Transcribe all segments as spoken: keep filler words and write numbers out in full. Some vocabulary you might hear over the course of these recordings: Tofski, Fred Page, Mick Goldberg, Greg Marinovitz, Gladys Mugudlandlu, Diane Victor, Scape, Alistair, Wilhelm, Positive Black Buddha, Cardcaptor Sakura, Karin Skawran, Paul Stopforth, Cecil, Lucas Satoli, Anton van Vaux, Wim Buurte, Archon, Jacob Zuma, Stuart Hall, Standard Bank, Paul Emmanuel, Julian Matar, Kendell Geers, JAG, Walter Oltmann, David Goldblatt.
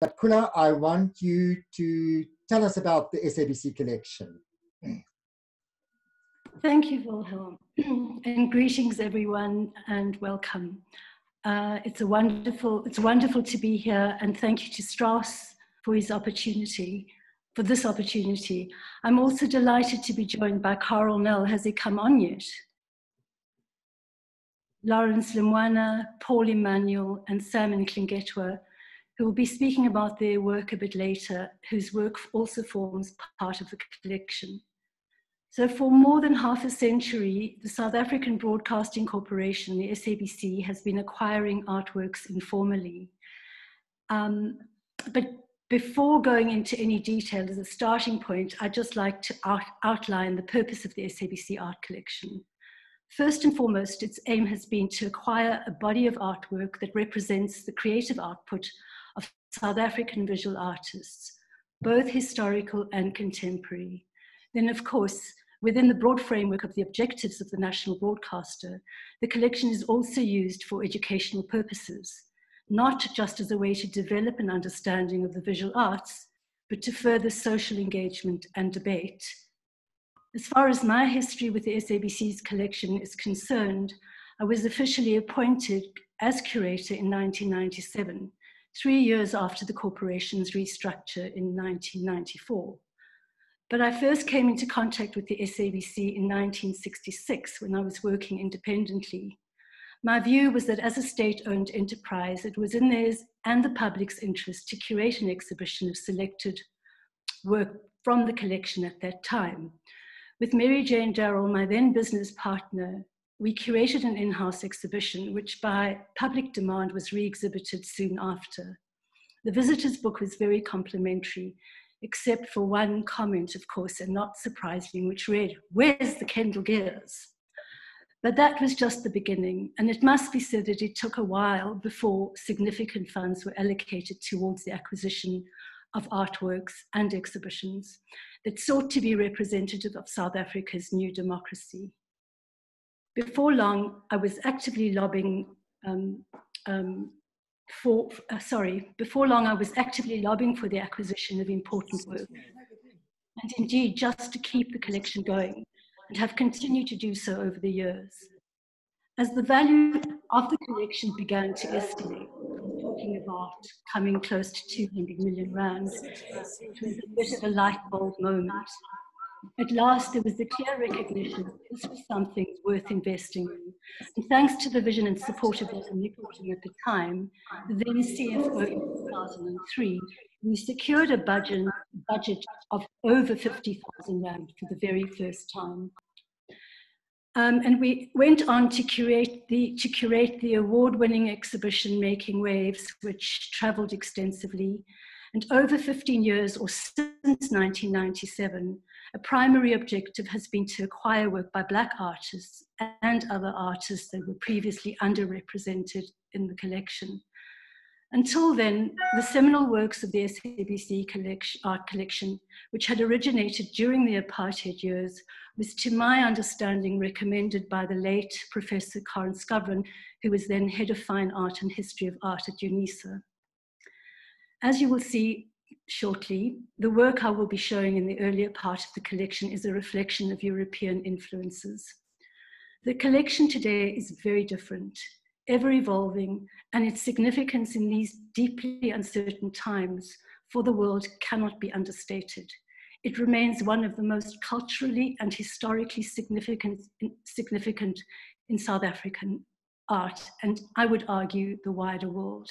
But Khula, I want you to tell us about the S A B C collection. Thank you, Wilhelm, and greetings everyone, and welcome. Uh, it's a wonderful, it's wonderful to be here, and thank you to Strauss for his opportunity, for this opportunity. I'm also delighted to be joined by Karel Nel. Has he come on yet? Lawrence Lemaoana, Paul Emmanuel, and Sam Nhlengethwa, who will be speaking about their work a bit later, whose work also forms part of the collection. So for more than half a century, the South African Broadcasting Corporation, the S A B C, has been acquiring artworks informally. Um, but before going into any detail, as a starting point, I'd just like to out outline the purpose of the S A B C art collection. First and foremost, its aim has been to acquire a body of artwork that represents the creative output of South African visual artists, both historical and contemporary. Then, of course, within the broad framework of the objectives of the national broadcaster, the collection is also used for educational purposes, not just as a way to develop an understanding of the visual arts, but to further social engagement and debate. As far as my history with the S A B C's collection is concerned, I was officially appointed as curator in nineteen ninety-seven, three years after the corporation's restructure in nineteen ninety-four. But I first came into contact with the S A B C in nineteen sixty-six when I was working independently. My view was that as a state-owned enterprise, it was in theirs and the public's interest to curate an exhibition of selected work from the collection at that time. With Mary Jane Darrell, my then business partner, we curated an in-house exhibition, which by public demand was re-exhibited soon after. The visitors' book was very complimentary, except for one comment, of course, and not surprisingly, which read, "Where's the Kendell Geers?" But that was just the beginning, and it must be said that it took a while before significant funds were allocated towards the acquisition of artworks and exhibitions that sought to be representative of South Africa's new democracy. Before long, I was actively lobbying um, um, for, uh, sorry, before long I was actively lobbying for the acquisition of important work, and indeed just to keep the collection going, and have continued to do so over the years. As the value of the collection began to escalate, talking about coming close to two hundred million rands, it was a bit of a light bulb moment. At last, there was the clear recognition that this was something worth investing in. And thanks to the vision and support of Walter Nicholson at the time, the then C F O in two thousand three, we secured a budget, budget of over fifty thousand rand for the very first time. Um, and we went on to curate the, to curate the award-winning exhibition Making Waves, which traveled extensively. And over fifteen years, or since nineteen ninety-seven, a primary objective has been to acquire work by Black artists and other artists that were previously underrepresented in the collection. Until then, the seminal works of the S A B C collection, art collection, which had originated during the apartheid years, was, to my understanding, recommended by the late Professor Karin Skawran, who was then head of fine art and history of art at UNISA. As you will see shortly, the work I will be showing in the earlier part of the collection is a reflection of European influences. The collection today is very different, ever-evolving, and its significance in these deeply uncertain times for the world cannot be understated. It remains one of the most culturally and historically significant, significant in South African art, and I would argue the wider world.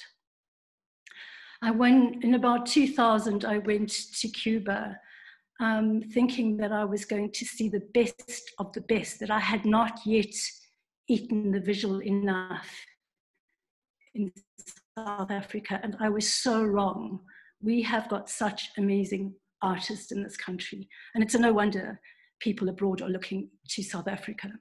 I went, in about two thousand, I went to Cuba um, thinking that I was going to see the best of the best, that I had not yet eaten the visual enough in South Africa, and I was so wrong. We have got such amazing artists in this country, and it's no wonder people abroad are looking to South Africa.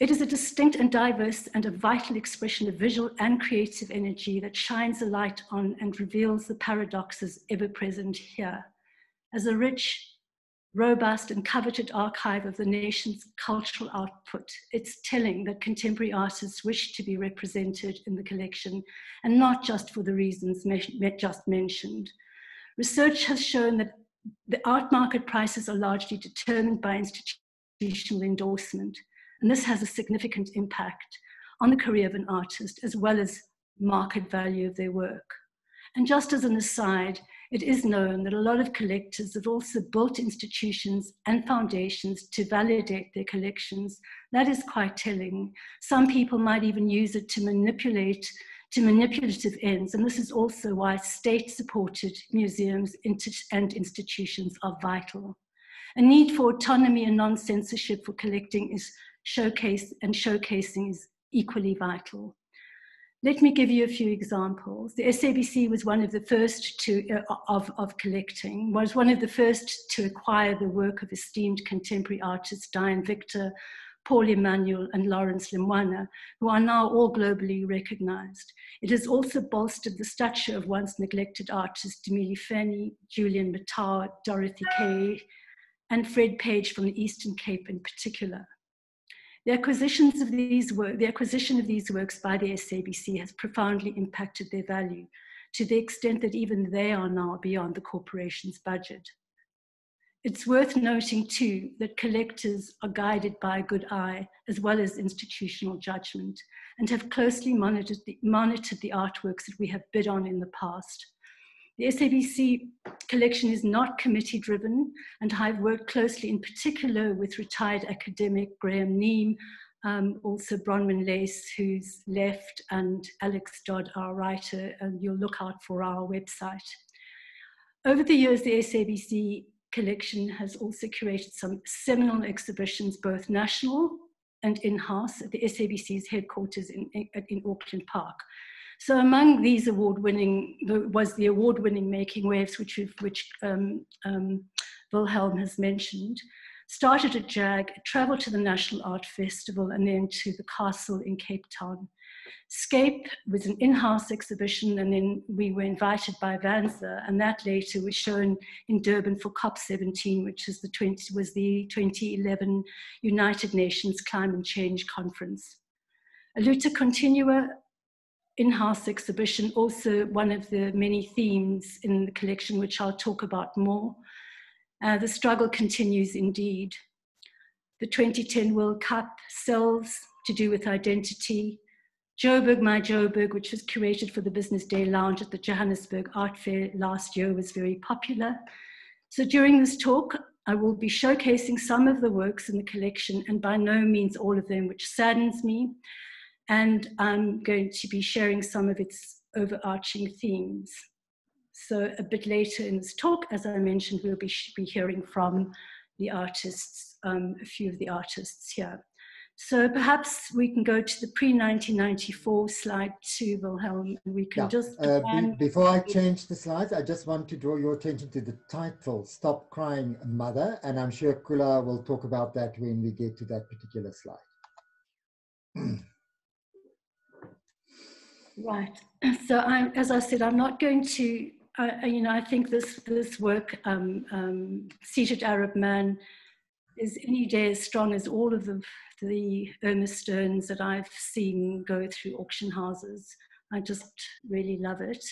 It is a distinct and diverse and a vital expression of visual and creative energy that shines a light on and reveals the paradoxes ever present here. As a rich robust and coveted archive of the nation's cultural output. It's telling that contemporary artists wish to be represented in the collection, and not just for the reasons just mentioned. Research has shown that the art market prices are largely determined by institutional endorsement, and this has a significant impact on the career of an artist as well as market value of their work. And just as an aside, it is known that a lot of collectors have also built institutions and foundations to validate their collections. That is quite telling. Some people might even use it to manipulate, to manipulative ends, and this is also why state-supported museums and institutions are vital. A need for autonomy and non-censorship for collecting is showcase and showcasing is equally vital. Let me give you a few examples. The S A B C was one of the first to, uh, of, of collecting, was one of the first to acquire the work of esteemed contemporary artists Diane Victor, Paul Emmanuel, and Lawrence Lemaoana, who are now all globally recognized. It has also bolstered the stature of once neglected artists Dumile Feni, Julian Matar, Dorothy Kay, and Fred Page from the Eastern Cape in particular. The, acquisitions of these work, the acquisition of these works by the S A B C has profoundly impacted their value, to the extent that even they are now beyond the corporation's budget. It's worth noting too that collectors are guided by a good eye as well as institutional judgment, and have closely monitored the, monitored the artworks that we have bid on in the past. The S A B C collection is not committee driven, and I've worked closely in particular with retired academic Graham Neame, um, also Bronwyn Lace, who's left, and Alex Dodd, our writer, and you'll look out for our website. Over the years, the S A B C collection has also curated some seminal exhibitions, both national and in-house, at the S A B C's headquarters in, in Auckland Park. So among these award-winning was the award-winning Making Waves, which, which um, um, Wilhelm has mentioned. Started at JAG, travelled to the National Art Festival, and then to the Castle in Cape Town. Scape was an in-house exhibition, and then we were invited by Vanza, and that later was shown in Durban for COP seventeen, which is the twenty, was the twenty eleven United Nations Climate Change Conference. Aluta Continua, in-house exhibition, also one of the many themes in the collection, which I'll talk about more. Uh, the struggle continues indeed. The twenty ten World Cup, Selves, to do with identity. Joburg, My Joburg, which was curated for the Business Day Lounge at the Johannesburg Art Fair last year, was very popular. So during this talk, I will be showcasing some of the works in the collection, and by no means all of them, which saddens me. And I'm going to be sharing some of its overarching themes. So a bit later in this talk, as I mentioned, we'll be, be hearing from the artists, um, a few of the artists here. So perhaps we can go to the pre nineteen ninety-four slide to Wilhelm, and we can yeah. just... Uh, be, before I change the slides, I just want to draw your attention to the title, Stop Crying, Mother, and I'm sure Kula will talk about that when we get to that particular slide. Right. So, I, as I said, I'm not going to, uh, you know, I think this, this work, um, um, Seated Arab Man, is any day as strong as all of the, the Irma Sterns that I've seen go through auction houses. I just really love it.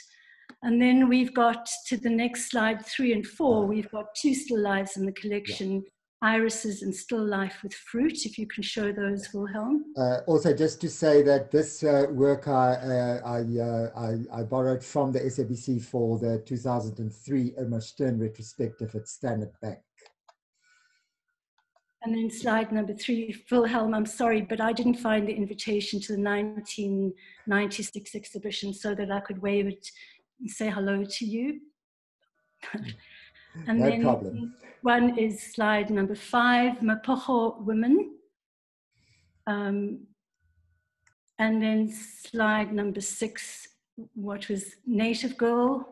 And then we've got to the next slide, three and four, we've got two still lives in the collection. Yeah. Irises and Still Life with Fruit, if you can show those, Wilhelm. Uh, also, just to say that this uh, work I, uh, I, uh, I, I borrowed from the S A B C for the two thousand three Irma Stern retrospective at Standard Bank. And then slide number three, Wilhelm, I'm sorry, but I didn't find the invitation to the nineteen ninety-six exhibition so that I could wave it and say hello to you. And no then problem. One is slide number five, Mapocho Women. Um, and then slide number six, what was Native Girl.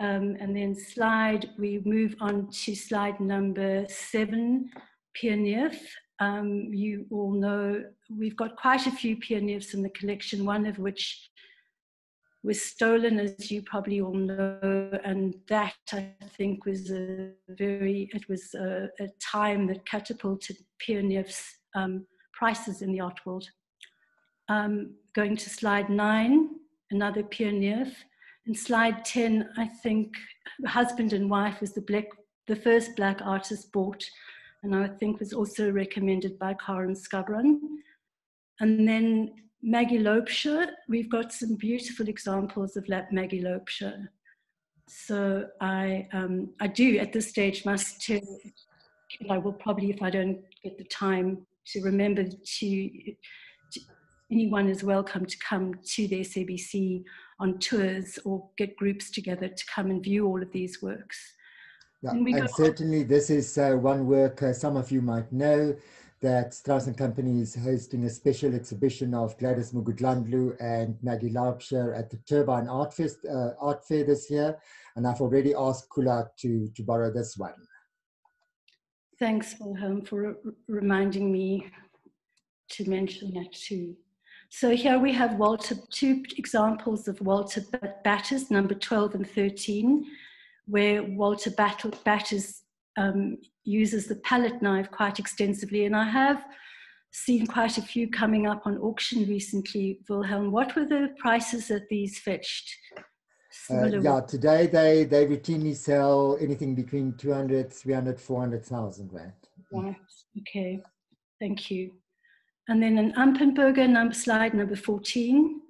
Um, and then slide, we move on to slide number seven, Pierneuf. Um, you all know, we've got quite a few Pierneufs in the collection, one of which was stolen, as you probably all know, and that I think was a very, it was a, a time that catapulted Pierneuf's um, prices in the art world. Um, going to slide nine, another Pierneuf. And slide ten, I think, husband and wife was the, black, the first black artist bought, and I think was also recommended by Karin Skawran. And then Maggie Lopesha, we've got some beautiful examples of Maggie Lopesha. So I, um, I do at this stage must tell, I will probably, if I don't get the time to remember to, to anyone is welcome to come to the S A B C on tours or get groups together to come and view all of these works. Yeah, and, and certainly this is uh, one work uh, some of you might know, that Strauss and Company is hosting a special exhibition of Gladys Mugudlandlu and Maggie Lopesha at the Turbine Art, Fest, uh, Art Fair this year. And I've already asked Kula to, to borrow this one. Thanks, Wilhelm, for reminding me to mention that too. So here we have Walter, two examples of Walter Battiss, number twelve and thirteen, where Walter Battiss Um, uses the palette knife quite extensively, and I have seen quite a few coming up on auction recently. Wilhelm, what were the prices that these fetched? Uh, yeah, today they, they routinely sell anything between two hundred, three hundred, four hundred thousand rand. Right, okay, thank you. And then an Ampenberger number slide number fourteen,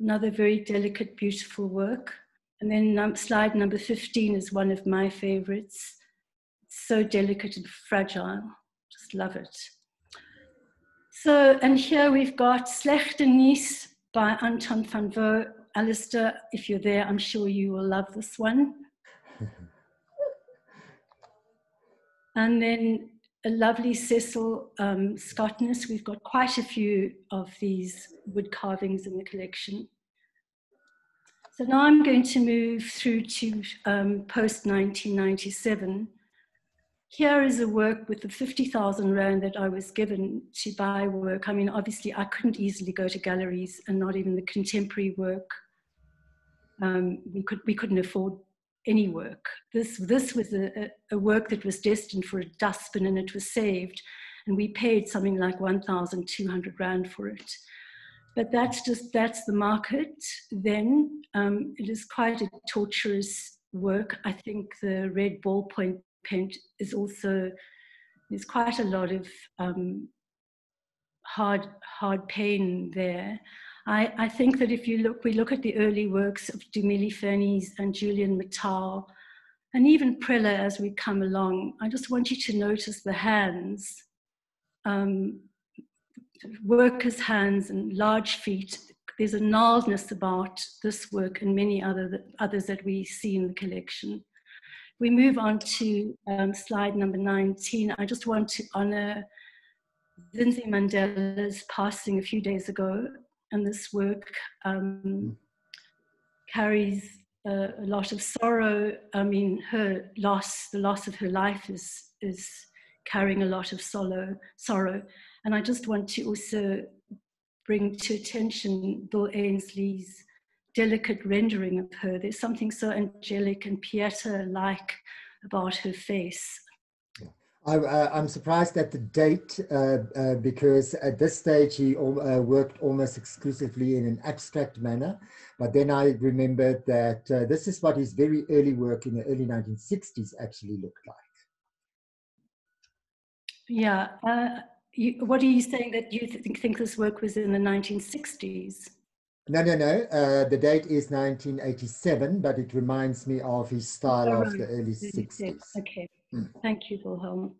another very delicate, beautiful work. And then num slide number fifteen is one of my favorites. So delicate and fragile, just love it. So, and here we've got Slechte Niece by Anton van Vaux. Alistair, if you're there, I'm sure you will love this one. And then a lovely Cecil um, Scottness. We've got quite a few of these wood carvings in the collection. So now I'm going to move through to um, post nineteen ninety-seven. Here is a work with the fifty thousand rand that I was given to buy work. I mean, obviously I couldn't easily go to galleries, and not even the contemporary work. Um, we, could, we couldn't afford any work. This, this was a, a work that was destined for a dustbin, and it was saved. And we paid something like one thousand two hundred rand for it. But that's just, that's the market then. Um, it is quite a torturous work. I think the red ballpoint paint is also, there's quite a lot of um, hard, hard pain there. I, I think that if you look, we look at the early works of Dumile Feni and Julian Matar, and even Preller as we come along, I just want you to notice the hands, um, workers' hands and large feet. There's a gnarledness about this work and many other, others that we see in the collection. We move on to um, slide number nineteen. I just want to honor Lindsay Mandela's passing a few days ago, and this work um, carries uh, a lot of sorrow. I mean, her loss, the loss of her life is, is carrying a lot of solo, sorrow. And I just want to also bring to attention Bill Ainsley's delicate rendering of her. There's something so angelic and Pieta-like about her face. Yeah. I, uh, I'm surprised at the date uh, uh, because at this stage he all, uh, worked almost exclusively in an abstract manner. But then I remembered that uh, this is what his very early work in the early nineteen sixties actually looked like. Yeah. Uh, you, what are you saying, that you th think this work was in the nineteen sixties? No, no, no. Uh, the date is nineteen eighty-seven, but it reminds me of his style oh, of right. the early sixties. Okay. Mm. Thank you, Wilhelm.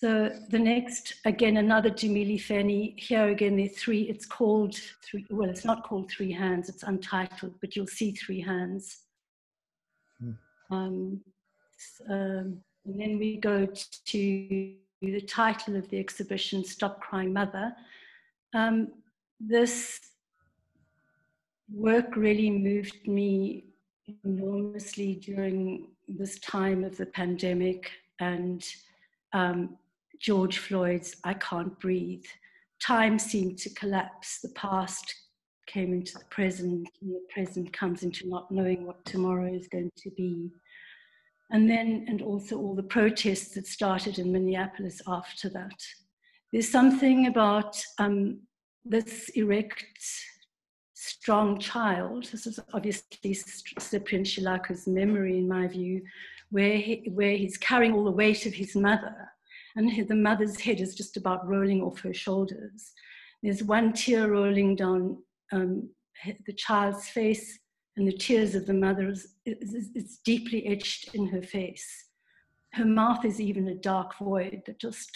So the next, again, another Dumile Feni. Here again, there are three. It's called three. Well, it's not called Three Hands. It's untitled, but you'll see three hands. Mm. Um, um, and then we go to the title of the exhibition, "Stop Crying, Mother." Um, this work really moved me enormously during this time of the pandemic and um, George Floyd's I Can't Breathe. Time seemed to collapse, the past came into the present, and the present comes into not knowing what tomorrow is going to be. And then, and also all the protests that started in Minneapolis after that. There's something about um, this erect, strong child. This is obviously Cyprian Shilaka's memory, in my view, where, he, where he's carrying all the weight of his mother, and the mother's head is just about rolling off her shoulders. There's one tear rolling down um, the child's face, and the tears of the mother is, is, is deeply etched in her face. Her mouth is even a dark void that just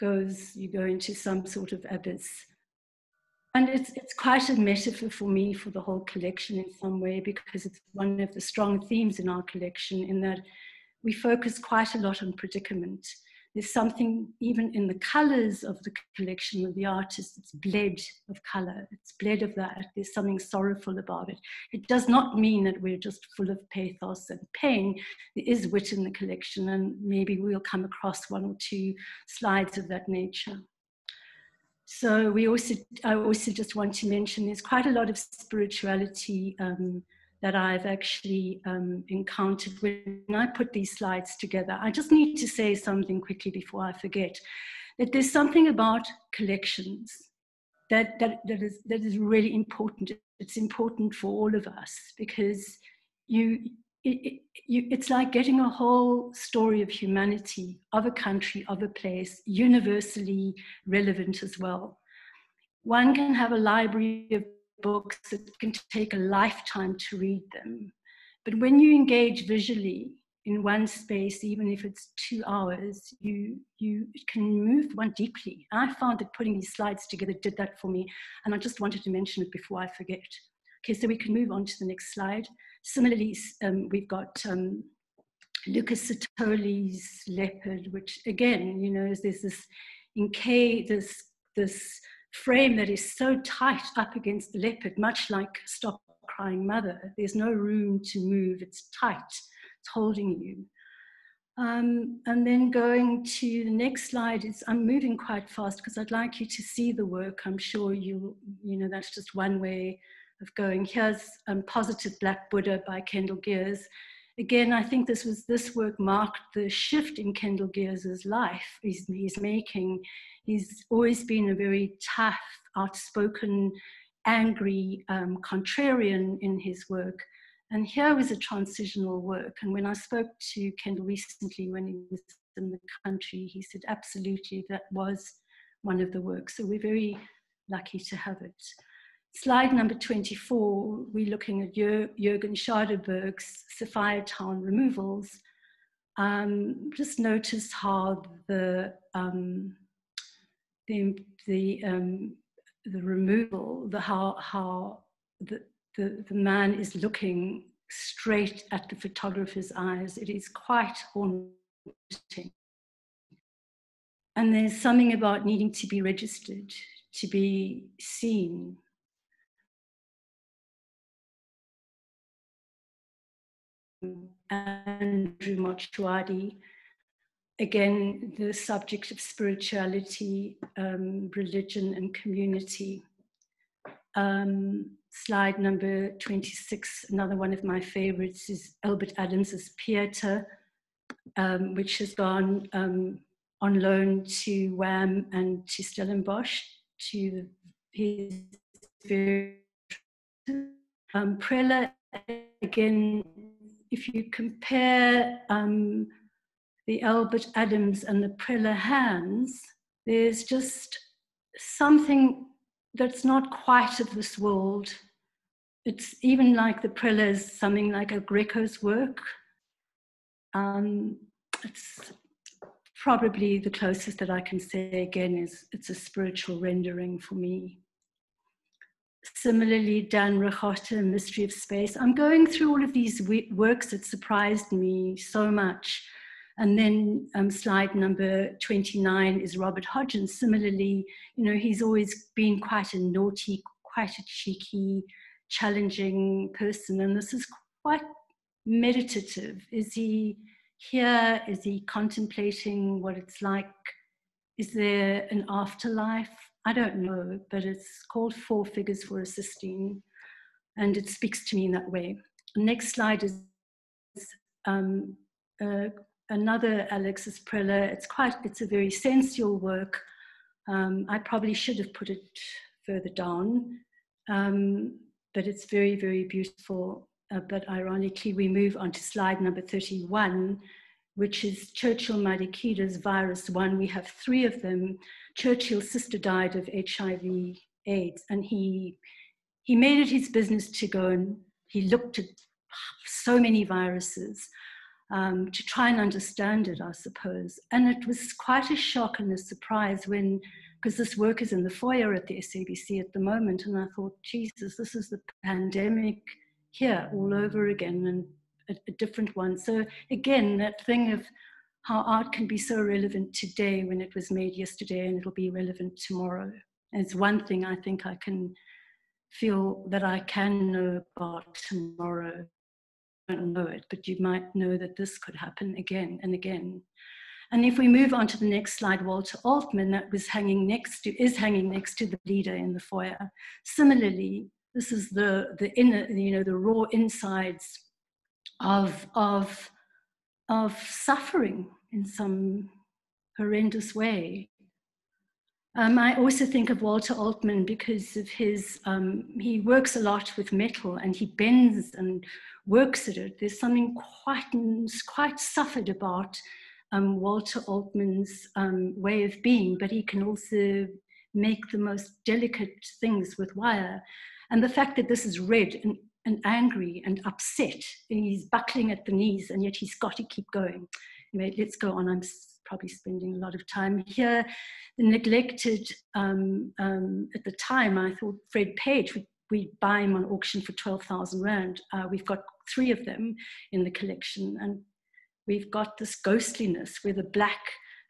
goes, you go into some sort of abyss. And it's, it's quite a metaphor for me for the whole collection in some way, because it's one of the strong themes in our collection, in that we focus quite a lot on predicament. There's something even in the colors of the collection of the artist, it's bled of color, it's bled of that, there's something sorrowful about it. It does not mean that we're just full of pathos and pain. There is wit in the collection, and maybe we'll come across one or two slides of that nature. So we also, I also just want to mention there's quite a lot of spirituality um, that I've actually um, encountered when I put these slides together. I just need to say something quickly before I forget, that there's something about collections that, that, that, is, that is really important. It's important for all of us, because you, it, you, it's like getting a whole story of humanity, of a country, of a place, universally relevant as well. One can have a library of books that can take a lifetime to read them. But when you engage visually in one space, even if it's two hours, you, you can move one deeply. I found that putting these slides together did that for me, and I just wanted to mention it before I forget. Okay, so we can move on to the next slide. Similarly, um, we've got um, Lucas Satoli's Leopard, which again, you know, there's this, in K, this, this, frame that is so tight up against the leopard, much like Stop Crying Mother. There's no room to move, it's tight, it's holding you. Um, and then going to the next slide, is, I'm moving quite fast because I'd like you to see the work. I'm sure you, you know, that's just one way of going. Here's um, Positive Black Buddha by Kendell Geers. Again, I think this, was, this work marked the shift in Kendell Geers's life he's, he's making. He's always been a very tough, outspoken, angry, um, contrarian in his work. And here was a transitional work. And when I spoke to Kendell recently when he was in the country, he said, absolutely, that was one of the works. So we're very lucky to have it. Slide number twenty-four, we're looking at Jürgen Schadeberg's Sophia Town Removals. Um, just notice how the, um, the, the, um, the removal, the, how, how the, the, the man is looking straight at the photographer's eyes. It is quite haunting. And there's something about needing to be registered, to be seen. Andrew Mochuadi, again, the subject of spirituality, um, religion and community. Um, slide number twenty-six, another one of my favorites is Albert Adams's Pieta, um, which has gone um, on loan to Wham and to Stellenbosch, to his um, Preller, again, if you compare um, the Albert Adams and the Preller hands, there's just something that's not quite of this world. It's even like the Preller's, something like a Greco's work. Um, it's probably the closest that I can say, again, is it's a spiritual rendering for me. Similarly, Dan Rechotte, Mystery of Space. I'm going through all of these works that surprised me so much. And then um, slide number twenty-nine is Robert Hodgins. Similarly, you know, he's always been quite a naughty, quite a cheeky, challenging person. And this is quite meditative. Is he here? Is he contemplating what it's like? Is there an afterlife? I don't know, but it's called Four Figures for a Sistine, and it speaks to me in that way. Next slide is um, uh, another Alex's Preller. It's quite, it's a very sensual work. Um, I probably should have put it further down, um, but it's very, very beautiful. Uh, but ironically, we move on to slide number thirty-one, which is Churchill Madikida's Virus One. We have three of them. Churchill's sister died of H I V AIDS, and he, he made it his business to go and he looked at so many viruses um, to try and understand it, I suppose. And it was quite a shock and a surprise when, because this work is in the foyer at the S A B C at the moment, and I thought, Jesus, this is the pandemic here all over again, and a different one. So again, that thing of how art can be so relevant today when it was made yesterday, and it'll be relevant tomorrow. And it's one thing I think I can feel that I can know about tomorrow. I don't know it, but you might know that this could happen again and again. And if we move on to the next slide, Walter Oltmann, that was hanging next to, is hanging next to the leader in the foyer. Similarly, this is the the inner, you know, the raw insides Of, of, of suffering in some horrendous way. Um, I also think of Walter Oltmann because of his, um, he works a lot with metal and he bends and works at it. There's something quite, quite suffered about um, Walter Oltmann's um, way of being, but he can also make the most delicate things with wire. And the fact that this is red and and angry and upset, and he's buckling at the knees, and yet he's got to keep going. Anyway, let's go on. I'm probably spending a lot of time here. The neglected, um, um, at the time, I thought Fred Page, we, we buy him on auction for twelve thousand rand. Uh, we've got three of them in the collection, and we've got this ghostliness where the black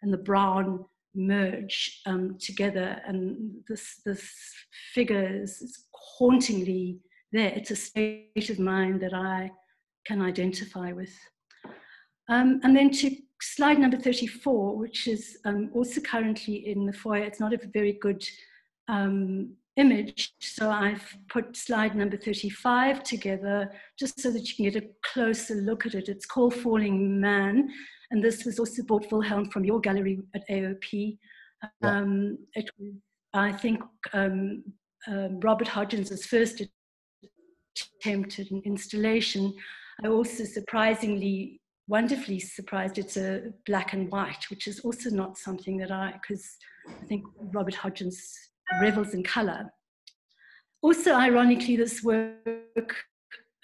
and the brown merge um, together, and this, this figure is, is hauntingly there. It's a state of mind that I can identify with. Um, and then to slide number thirty-four, which is um, also currently in the foyer. It's not a very good um, image, so I've put slide number thirty-five together just so that you can get a closer look at it. It's called Falling Man, and this was also bought, Wilhelm, from your gallery at A O P. Um, it, I think um, uh, Robert Hodgins' first attempt at an installation. I also surprisingly, wonderfully surprised, it's a black and white, which is also not something that I, because I think Robert Hodgins revels in colour. Also, ironically, this work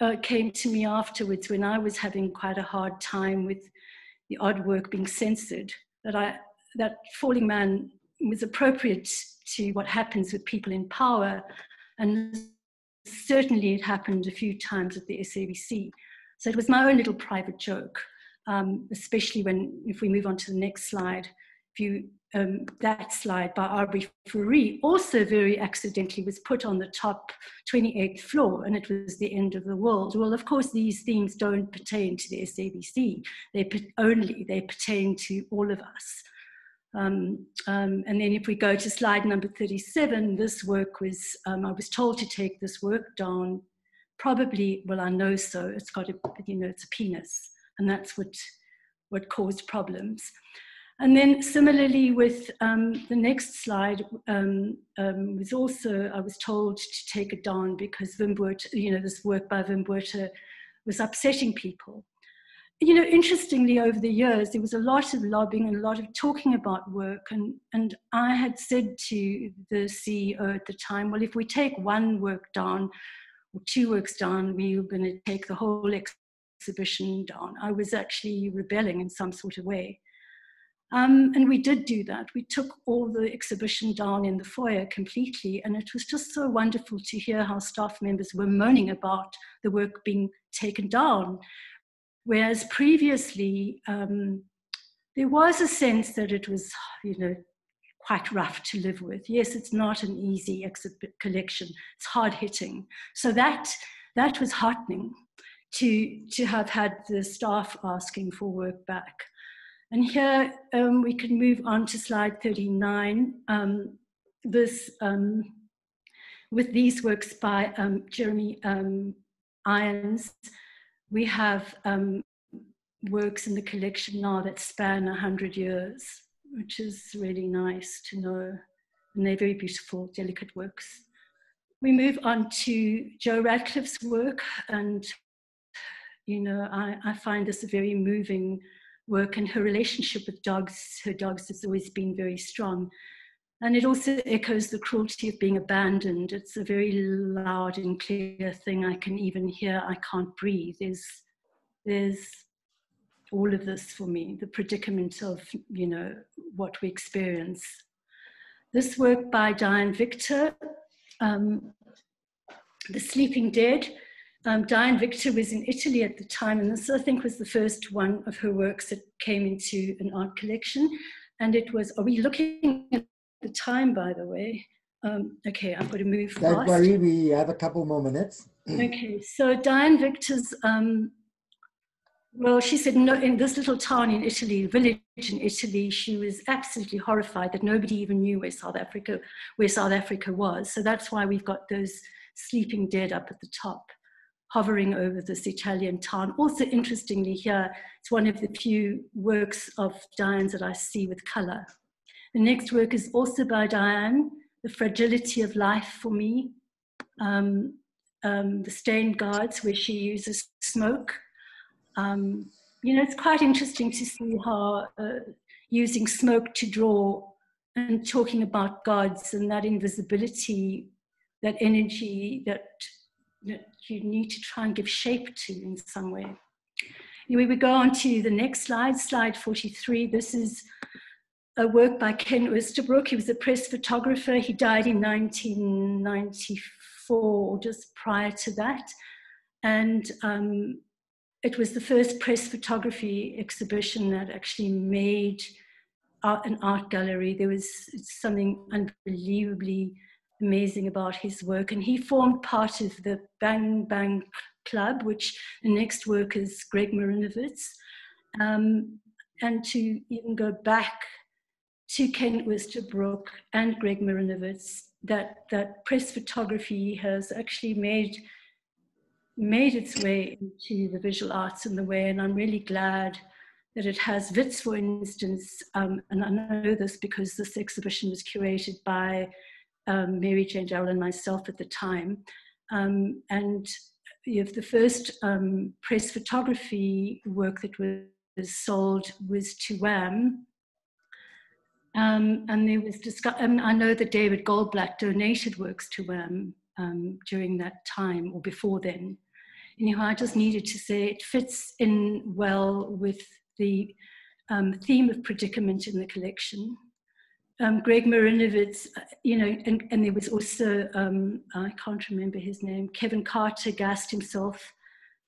uh, came to me afterwards when I was having quite a hard time with the odd work being censored, that I, that Falling Man was appropriate to what happens with people in power, and certainly it happened a few times at the S A B C. So it was my own little private joke, um, especially when, if we move on to the next slide, if you, um, that slide by Aubrey Fourie also very accidentally was put on the top twenty-eighth floor, and it was the end of the world. Well, of course, these themes don't pertain to the S A B C. They only, they pertain to all of us. Um, um, and then if we go to slide number thirty-seven, this work was, um, I was told to take this work down, probably, well, I know so, it's got a, you know, it's a penis, and that's what, what caused problems. And then similarly with um, the next slide, um, um, was also, I was told to take it down because Wim Buurte, you know, this work by Wim Buurte was upsetting people. You know, interestingly, over the years, there was a lot of lobbying and a lot of talking about work. And, and I had said to the C E O at the time, well, if we take one work down or two works down, we were going to take the whole exhibition down. I was actually rebelling in some sort of way. Um, and we did do that. We took all the exhibition down in the foyer completely. And it was just so wonderful to hear how staff members were moaning about the work being taken down. Whereas previously, um, there was a sense that it was, you know, quite rough to live with. Yes, it's not an easy exhibit collection. It's hard hitting. So that, that was heartening to, to have had the staff asking for work back. And here um, we can move on to slide thirty-nine, um, this um, with these works by um, Jeremy um, Irons, we have um, works in the collection now that span a hundred years, which is really nice to know. And they're very beautiful, delicate works. We move on to Jo Radcliffe's work, and you know, I, I find this a very moving work, and her relationship with dogs, her dogs has always been very strong. And it also echoes the cruelty of being abandoned. It's a very loud and clear thing. I can even hear, I can't breathe. There's, there's all of this for me, the predicament of, you know, what we experience. This work by Diane Victor, um, The Sleeping Dead. Um, Diane Victor was in Italy at the time, and this I think was the first one of her works that came into an art collection. And it was, are we looking at the time, by the way? Um, okay, I've got to move fast. Don't worry, we have a couple more minutes. Okay, so Diane Victor's, um, well, she said no, in this little town in Italy, village in Italy, she was absolutely horrified that nobody even knew where South Africa, where South Africa was. So that's why we've got those sleeping dead up at the top, hovering over this Italian town. Also, interestingly here, it's one of the few works of Diane's that I see with color. The next work is also by Diane, The Fragility of Life for Me, um, um, The Stained Guards, where she uses smoke. Um, you know, it's quite interesting to see how uh, using smoke to draw and talking about gods and that invisibility, that energy, that that you need to try and give shape to in some way. Anyway, we go on to the next slide, slide forty-three. This is a work by Ken Oosterbroek. He was a press photographer. He died in nineteen ninety-four, or just prior to that. And um, it was the first press photography exhibition that actually made art, an art gallery. There was something unbelievably amazing about his work, and he formed part of the Bang Bang Club, which the next work is Greg Marinovitz. Um, and to even go back to Ken Oosterbroek and Greg Marinovitz, that, that press photography has actually made, made its way into the visual arts in the way, and I'm really glad that it has. Wits, for instance, um, and I know this because this exhibition was curated by Um, Mary Jane Darrell and myself at the time. Um, and you know, the first um, press photography work that was sold was to Wham. Um, and there was discussion. I know that David Goldblatt donated works to Wham um, during that time or before then. Anyhow, I just needed to say it fits in well with the um, theme of predicament in the collection. Um, Greg Marinovitz, you know, and, and there was also, um, I can't remember his name, Kevin Carter gassed himself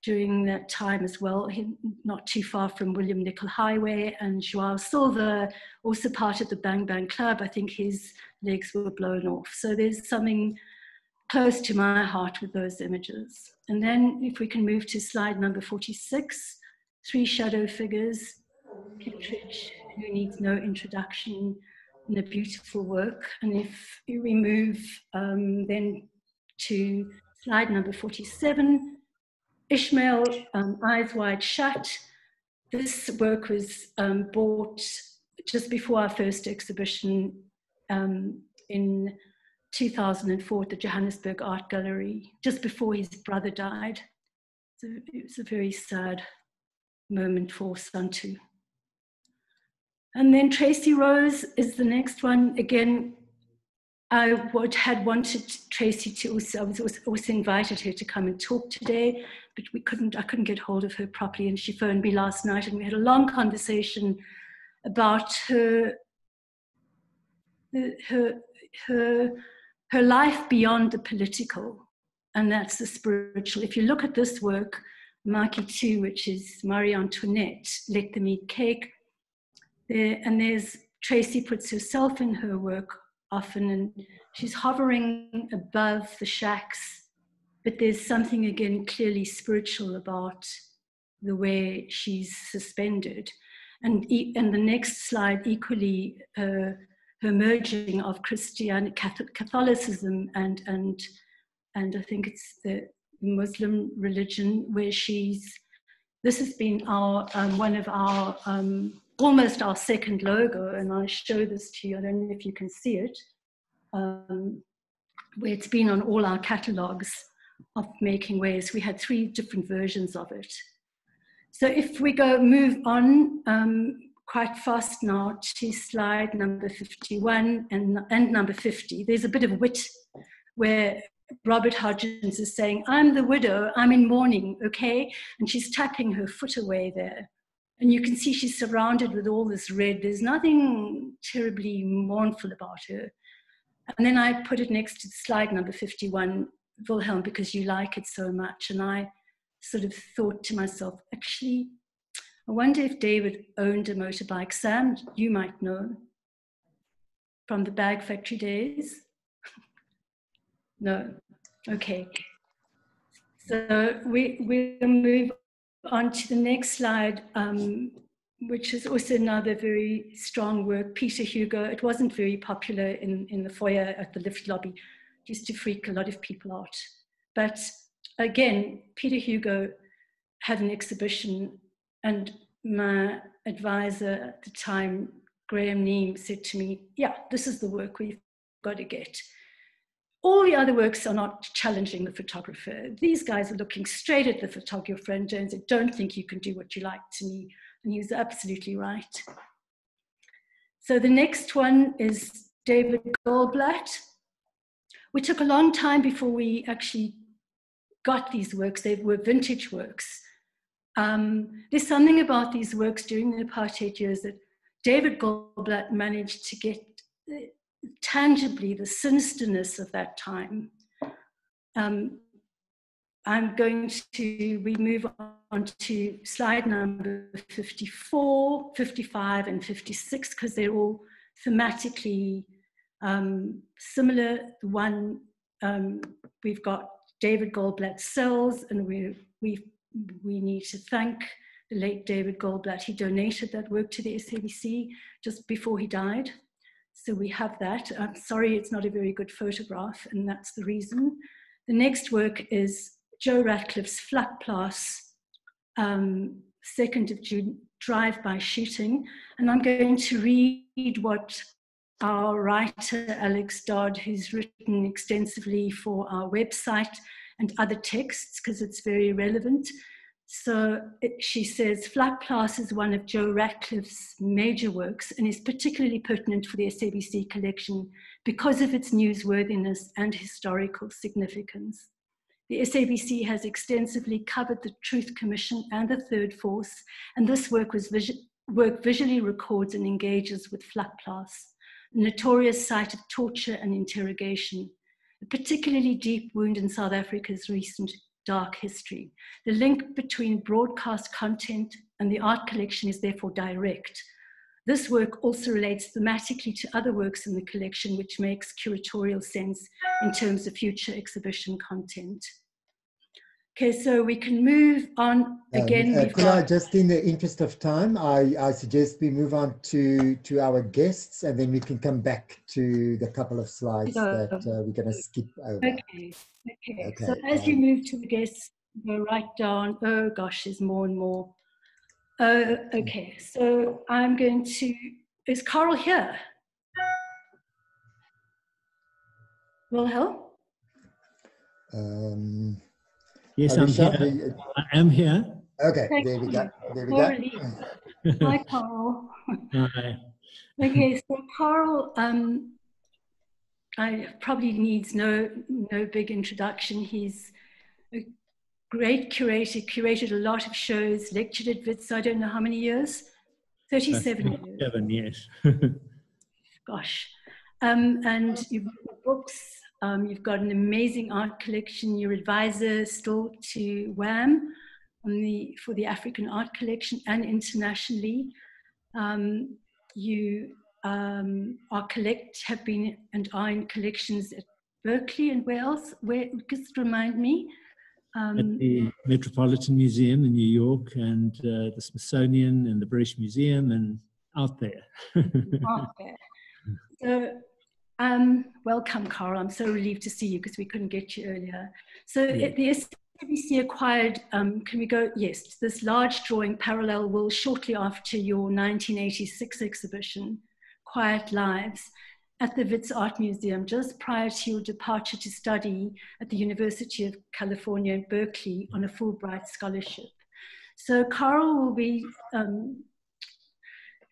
during that time as well, he, not too far from William Nicol Highway, and Joao Silva, also part of the Bang Bang Club, I think his legs were blown off. So there's something close to my heart with those images. And then if we can move to slide number forty-six, Three Shadow Figures, Kittredge, who needs no introduction, and a beautiful work. And if we move um, then to slide number forty-seven, Ishmael, um, Eyes Wide Shut. This work was um, bought just before our first exhibition um, in two thousand four at the Johannesburg Art Gallery, just before his brother died. So it was a very sad moment for Santu. And then Tracy Rose is the next one. Again, I would, had wanted Tracy to also, I was also invited her to come and talk today, but we couldn't, I couldn't get hold of her properly, and she phoned me last night and we had a long conversation about her, her, her, her life beyond the political, and that's the spiritual. If you look at this work, Marquis two, which is Marie Antoinette, Let Them Eat Cake, There, and there's, Tracy puts herself in her work often, and she's hovering above the shacks, but there's something again clearly spiritual about the way she's suspended. And, and the next slide equally, uh, her merging of Christian Catholicism and and and I think it's the Muslim religion, where she's, this has been our um, one of our um, almost our second logo, and I show this to you. I don't know if you can see it. Um, where it's been on all our catalogues of Making Waves. We had three different versions of it. So if we go move on um, quite fast now to slide number fifty-one and, and number fifty, there's a bit of wit where Robert Hodgins is saying, "I'm the widow, I'm in mourning, okay?" And she's tapping her foot away there. And you can see she's surrounded with all this red. There's nothing terribly mournful about her. And then I put it next to slide number fifty-one, Wilhelm, because you like it so much. And I sort of thought to myself, actually, I wonder if David owned a motorbike. Sam, you might know from the bag factory days. No, okay. So we, we'll move on to the next slide, um, which is also another very strong work, Peter Hugo. It wasn't very popular in, in the foyer at the lift lobby. It used to freak a lot of people out. But again, Peter Hugo had an exhibition, and my advisor at the time, Graham Neame, said to me, yeah, this is the work we've got to get. All the other works are not challenging the photographer. These guys are looking straight at the photographer, and Jones said, don't think you can do what you like to me. And he was absolutely right. So the next one is David Goldblatt. We took a long time before we actually got these works. They were vintage works. Um, there's something about these works during the apartheid years that David Goldblatt managed to get tangibly the sinisterness of that time. Um, I'm going to, we move on to slide number fifty-four, fifty-five, and fifty-six, because they're all thematically um, similar. The one, um, we've got David Goldblatt's cells, and we, we, we need to thank the late David Goldblatt. He donated that work to the S A B C just before he died. So we have that. I'm sorry, it's not a very good photograph, and that's the reason. The next work is Joe Ratcliffe's Vlakplaas, um, second of June drive-by shooting. And I'm going to read what our writer, Alex Dodd, who's written extensively for our website and other texts, because it's very relevant. So it, she says, Vlakplaas is one of Joe Ratcliffe's major works and is particularly pertinent for the S A B C collection because of its newsworthiness and historical significance. The S A B C has extensively covered the Truth Commission and the Third Force, and this work, was visu work visually records and engages with Vlakplaas, a notorious site of torture and interrogation, a particularly deep wound in South Africa's recent dark history. The link between broadcast content and the art collection is therefore direct. This work also relates thematically to other works in the collection, which makes curatorial sense in terms of future exhibition content. Okay, so we can move on again. Um, uh, could I, just in the interest of time, I, I suggest we move on to, to our guests, and then we can come back to the couple of slides so, that uh, we're going to skip over. Okay, okay. okay so um, as you move to the guests, go right down. Oh gosh, there's more and more. Uh, okay, so I'm going to, is Karel here? Wilhelm? Um, yes, I'm here. You, uh, I am here. Okay, Thank there you. we go. There we go. Hi, Karel. Hi. Okay, so Karel, um, I probably needs no, no big introduction. He's a great curator, curated a lot of shows, lectured at WITS, I don't know how many years, thirty-seven years. Seven, yes. Gosh. Um, and you've got books, um, you've got an amazing art collection, your advisor still to WAM on the, for the African Art Collection and internationally. Um, you um, are collect, have been and are in collections at Berkeley and where else? Where, just remind me. Um, at the Metropolitan Museum in New York, and uh, the Smithsonian and the British Museum, and out there. out there. So, um, welcome, Karel. I'm so relieved to see you because we couldn't get you earlier. So yeah. The S A B C acquired, um, can we go, yes, this large drawing parallel will shortly after your nineteen eighty-six exhibition, Quiet Lives, at the Wits Art Museum, just prior to your departure to study at the University of California in Berkeley on a Fulbright scholarship. So Karel will be um,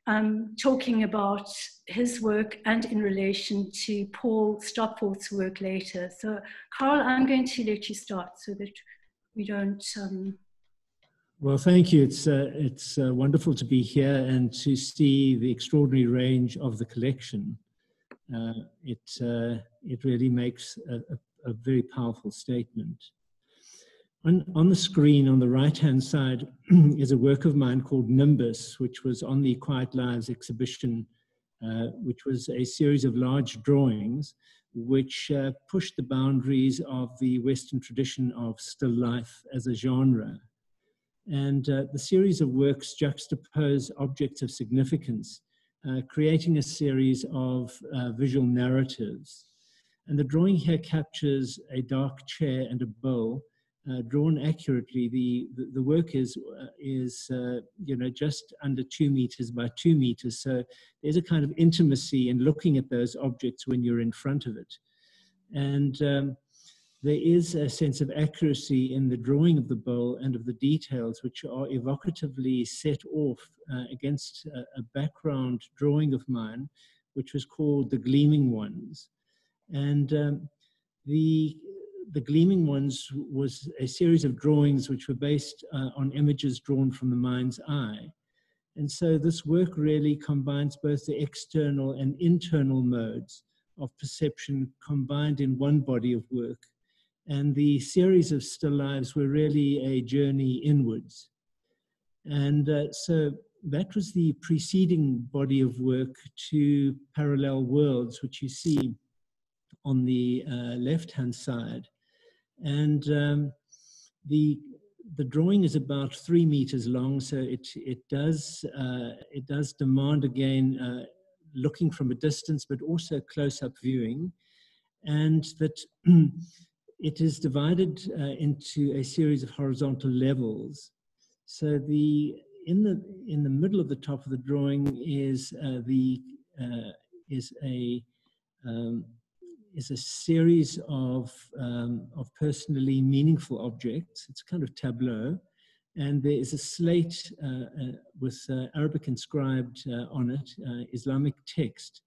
um, talking about his work and in relation to Paul Stopforth's work later. So Karel, I'm going to let you start so that we don't... Um... Well, thank you. It's, uh, it's uh, wonderful to be here and to see the extraordinary range of the collection. Uh, it, uh, it really makes a, a, a very powerful statement. On, on the screen on the right-hand side is a work of mine called Nimbus, which was on the Quiet Lives exhibition, uh, which was a series of large drawings which uh, pushed the boundaries of the Western tradition of still life as a genre. And uh, the series of works juxtapose objects of significance, Uh, creating a series of uh, visual narratives. And the drawing here captures a dark chair and a bowl, uh, drawn accurately. The, the, the work is, uh, is uh, you know, just under two meters by two meters. So there's a kind of intimacy in looking at those objects when you're in front of it. And um, there is a sense of accuracy in the drawing of the bowl and of the details, which are evocatively set off uh, against a, a background drawing of mine, which was called The Gleaming Ones. And um, the, the Gleaming Ones was a series of drawings which were based uh, on images drawn from the mind's eye. And so this work really combines both the external and internal modes of perception combined in one body of work. And the series of still lives were really a journey inwards. And uh, so that was the preceding body of work to Parallel Worlds, which you see on the uh, left-hand side. And um, the, the drawing is about three meters long, so it, it, does, uh, it does demand, again, uh, looking from a distance, but also close-up viewing. And that... It is divided uh, into a series of horizontal levels. So the in the in the middle of the top of the drawing is uh, the uh, is a um, is a series of um, of personally meaningful objects. It's a kind of tableau, and there is a slate uh, uh, with uh, Arabic inscribed uh, on it, uh, Islamic text,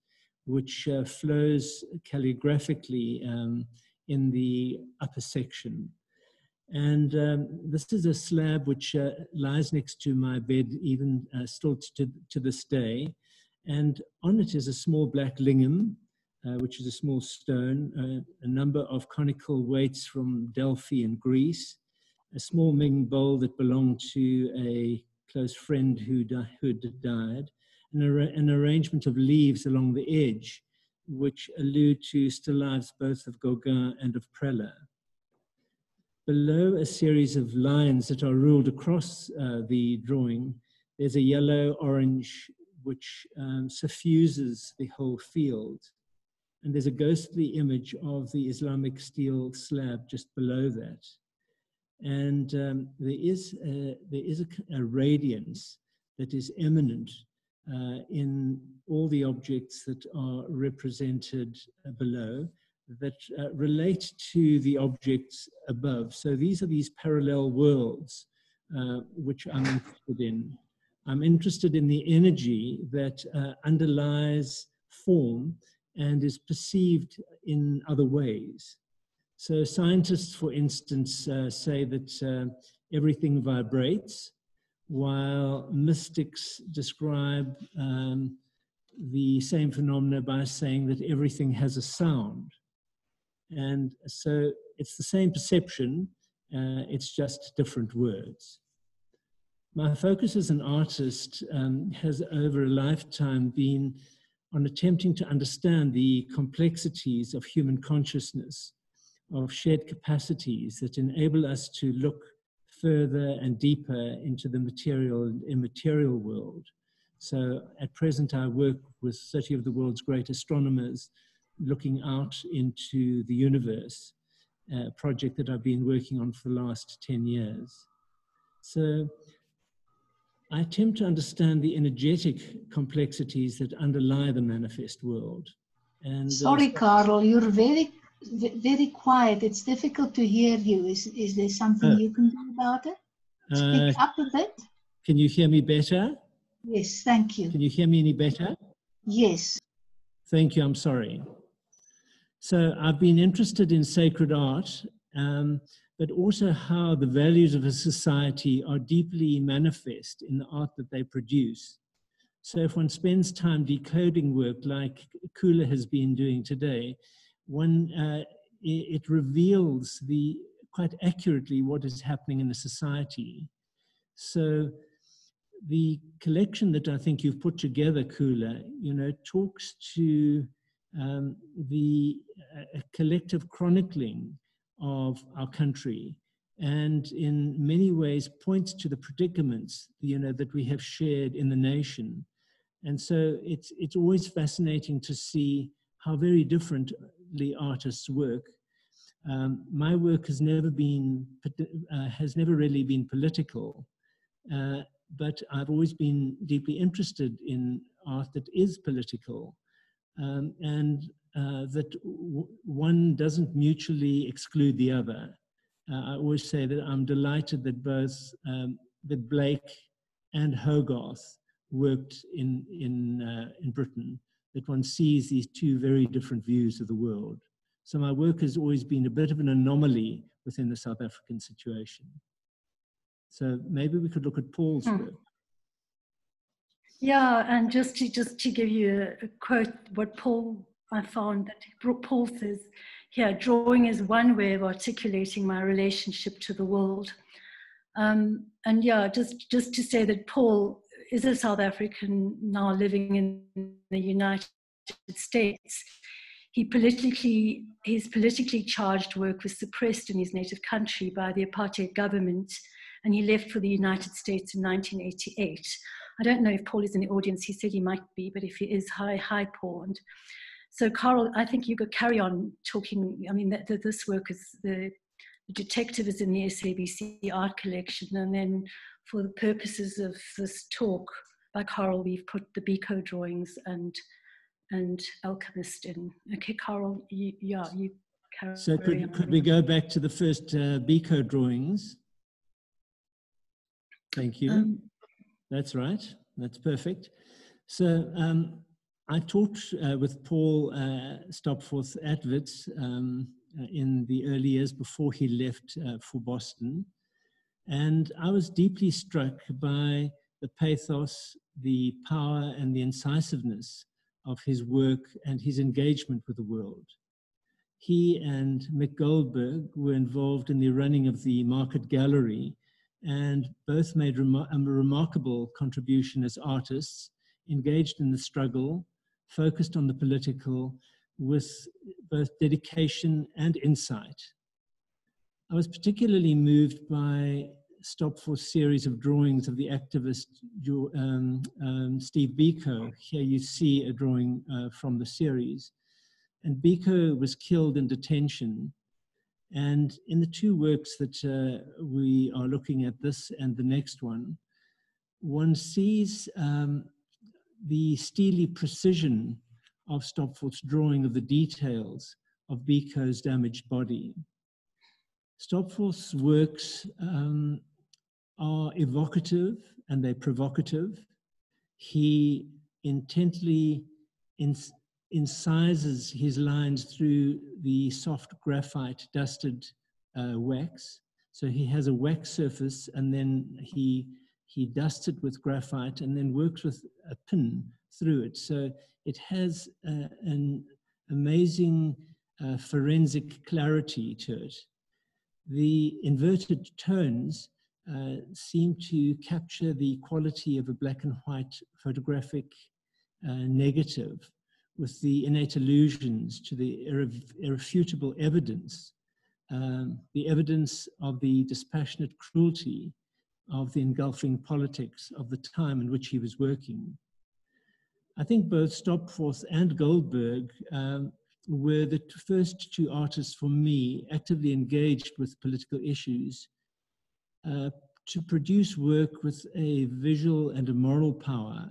which uh, flows calligraphically. Um, in the upper section. And um, this is a slab which uh, lies next to my bed, even uh, still to, to this day. And on it is a small black lingam, uh, which is a small stone, uh, a number of conical weights from Delphi in Greece, a small Ming bowl that belonged to a close friend who, di who had died, and ar an arrangement of leaves along the edge, which allude to still lives both of Gauguin and of Preller. Below a series of lines that are ruled across uh, the drawing, there's a yellow-orange which um, suffuses the whole field. And there's a ghostly image of the Islamic steel slab just below that. And um, there is, a, there is a, a radiance that is imminent Uh, in all the objects that are represented uh, below that uh, relate to the objects above. So these are these parallel worlds uh, which I'm interested in. I'm interested in the energy that uh, underlies form and is perceived in other ways. So scientists, for instance, uh, say that uh, everything vibrates, while mystics describe um, the same phenomena by saying that everything has a sound. And so it's the same perception, uh, it's just different words. My focus as an artist um, has over a lifetime been on attempting to understand the complexities of human consciousness, of shared capacities that enable us to look further and deeper into the material and immaterial world. So at present, I work with thirty of the world's great astronomers looking out into the universe, a project that I've been working on for the last ten years. So I attempt to understand the energetic complexities that underlie the manifest world. And, Sorry, uh, Karel, you're very, very quiet. It's difficult to hear you. Is, is there something uh, you can do about it? Speak uh, up a bit. Can you hear me better? Yes, thank you. Can you hear me any better? Yes. Thank you, I'm sorry. So I've been interested in sacred art, um, but also how the values of a society are deeply manifest in the art that they produce. So if one spends time decoding work like Kula has been doing today, one, uh, it reveals the, quite accurately what is happening in a society. So the collection that I think you've put together, Kula, you know, talks to um, the uh, collective chronicling of our country, and in many ways points to the predicaments, you know, that we have shared in the nation. And so it's, it's always fascinating to see how very differently artists work. Um, my work has never been, uh, has never really been political. Uh, But I've always been deeply interested in art that is political, um, and uh, that w one doesn't mutually exclude the other. Uh, I always say that I'm delighted that both um, that Blake and Hogarth worked in in uh, in Britain. That one sees these two very different views of the world. So my work has always been a bit of an anomaly within the South African situation. So maybe we could look at Paul's work. Yeah, and just to, just to give you a, a quote, what Paul, I found that Paul says here, drawing is one way of articulating my relationship to the world. Um, and yeah, just, just to say that Paul is a South African now living in the United States. He politically, his politically charged work was suppressed in his native country by the apartheid government, and he left for the United States in nineteen eighty-eight. I don't know if Paul is in the audience. He said he might be, but if he is, hi, hi, Paul. And so, Karel, I think you could carry on talking. I mean, that, that this work is, the detective is in the S A B C art collection, and then for the purposes of this talk, by Karel, we've put the Biko drawings and and Alchemist in. Okay, Karel, you, yeah, you carry so on. So could, could we go back to the first uh, Biko drawings? Thank you. Um, That's right. That's perfect. So um, I talked uh, with Paul uh, Stopforth at Wits um, in the early years before he left uh, for Boston. And I was deeply struck by the pathos, the power and the incisiveness of his work and his engagement with the world. He and Mick Goldberg were involved in the running of the Market Gallery, and both made remar a remarkable contribution as artists, engaged in the struggle, focused on the political, with both dedication and insight. I was particularly moved by Stopforth's series of drawings of the activist um, um, Steve Biko. Here you see a drawing uh, from the series. And Biko was killed in detention. And in the two works that uh, we are looking at, this and the next one, one sees um, the steely precision of Stopforth's drawing of the details of Biko's damaged body. Stopforth's works um, are evocative and they're provocative. He intently ins incises his lines through the soft graphite dusted uh, wax. So he has a wax surface and then he, he dusts it with graphite and then works with a pin through it. So it has uh, an amazing uh, forensic clarity to it. The inverted tones uh, seem to capture the quality of a black and white photographic uh, negative, with the innate allusions to the irref irrefutable evidence, um, the evidence of the dispassionate cruelty of the engulfing politics of the time in which he was working. I think both Stopforth and Goldberg um, were the first two artists for me actively engaged with political issues, uh, to produce work with a visual and a moral power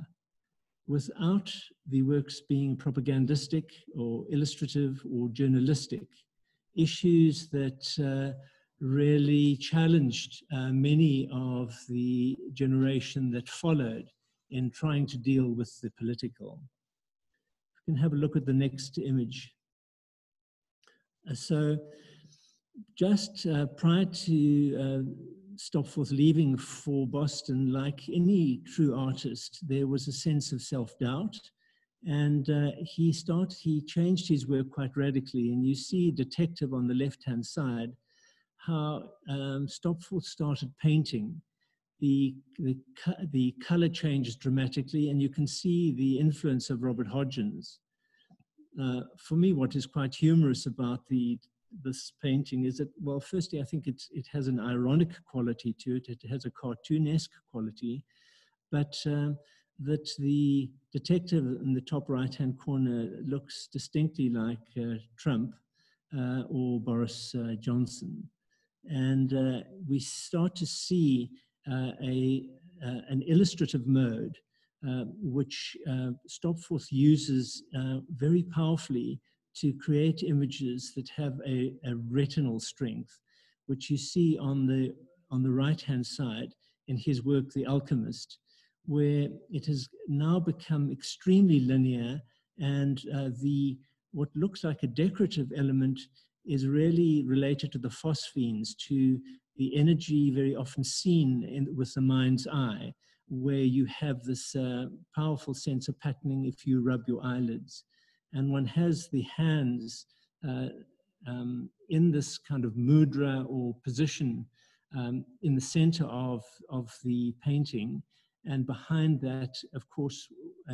without the works being propagandistic or illustrative or journalistic. Issues that uh, really challenged uh, many of the generation that followed in trying to deal with the political. We can have a look at the next image. Uh, so just uh, prior to uh, Stopforth leaving for Boston, like any true artist, there was a sense of self-doubt, and uh, he started, he changed his work quite radically, and you see Detective on the left-hand side, how um, Stopforth started painting. The, the, the color changes dramatically, and you can see the influence of Robert Hodgins. Uh, for me, what is quite humorous about the, this painting is that, well, firstly, I think it's, it has an ironic quality to it. It has a cartoonesque quality, but uh, that the detective in the top right-hand corner looks distinctly like uh, Trump uh, or Boris uh, Johnson. And uh, we start to see Uh, a, uh, an illustrative mode, uh, which uh, Stopforth uses uh, very powerfully to create images that have a, a retinal strength, which you see on the, on the right-hand side in his work, The Alchemist, where it has now become extremely linear, and uh, the, what looks like a decorative element is really related to the phosphenes, to the energy very often seen in, with the mind's eye, where you have this uh, powerful sense of patterning if you rub your eyelids. And one has the hands uh, um, in this kind of mudra or position um, in the center of, of the painting. And behind that, of course,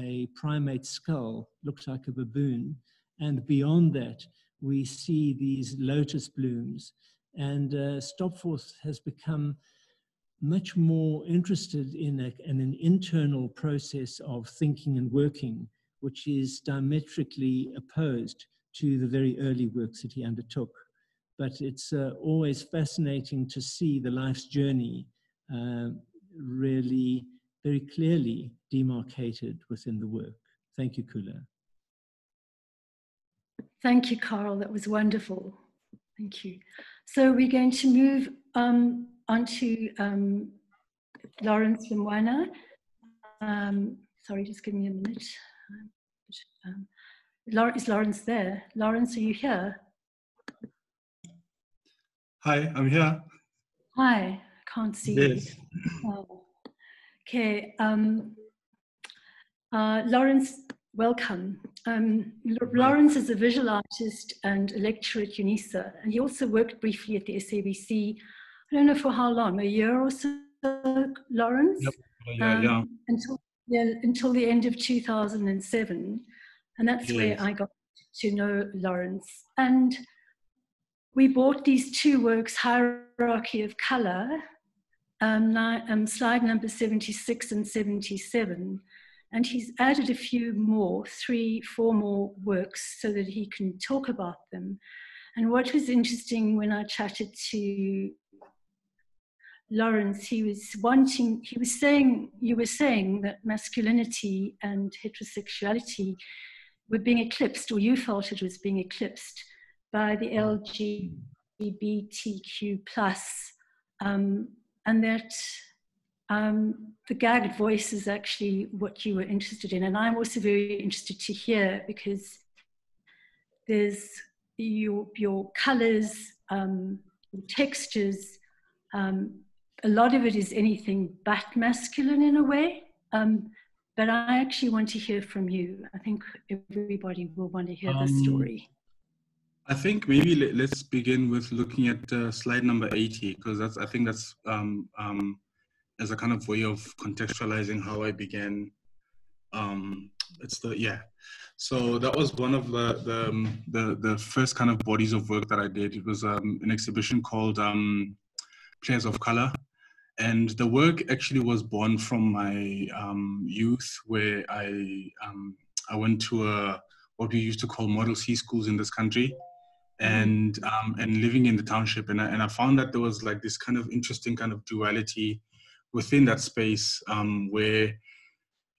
a primate skull, looks like a baboon. And beyond that, we see these lotus blooms. And uh, Stopforth has become much more interested in, a, in an internal process of thinking and working, which is diametrically opposed to the very early works that he undertook. But it's uh, always fascinating to see the life's journey uh, really very clearly demarcated within the work. Thank you, Kula. Thank you, Karel. That was wonderful. Thank you. So we're going to move um, on to um, Lawrence Lemaoana. Um, sorry, just give me a minute. Um, is Lawrence there? Lawrence, are you here? Hi, I'm here. Hi, I can't see yes. you. Oh. Okay, um, uh, Lawrence, welcome. Um, Lawrence is a visual artist and a lecturer at UNISA, and he also worked briefly at the S A B C, I don't know for how long, a year or so, Lawrence? Yep. Yeah, um, yeah. Until, yeah, until the end of two thousand seven, and that's yes. where I got to know Lawrence. And we bought these two works, Hierarchy of Colour, um, um, slide number seventy-six and seventy-seven. And he's added a few more, three, four more works so that he can talk about them. And what was interesting when I chatted to Lawrence, he was wanting, he was saying, you were saying that masculinity and heterosexuality were being eclipsed, or you felt it was being eclipsed by the L G B T Q plus, um, and that Um, the gagged voice is actually what you were interested in, and I'm also very interested to hear, because there's your, your colours, um, textures, um, a lot of it is anything but masculine in a way, um, but I actually want to hear from you. I think everybody will want to hear um, the story. I think maybe let, let's begin with looking at uh, slide number eighty, because that's, I think that's um, um, as a kind of way of contextualizing how I began. Um, it's the, yeah. So that was one of the, the, the, the first kind of bodies of work that I did. It was um, an exhibition called um, Players of Color. And the work actually was born from my um, youth, where I um, I went to a, what we used to call Model C schools in this country, and um, and living in the township, and I, and I found that there was like this kind of interesting kind of duality within that space, um, where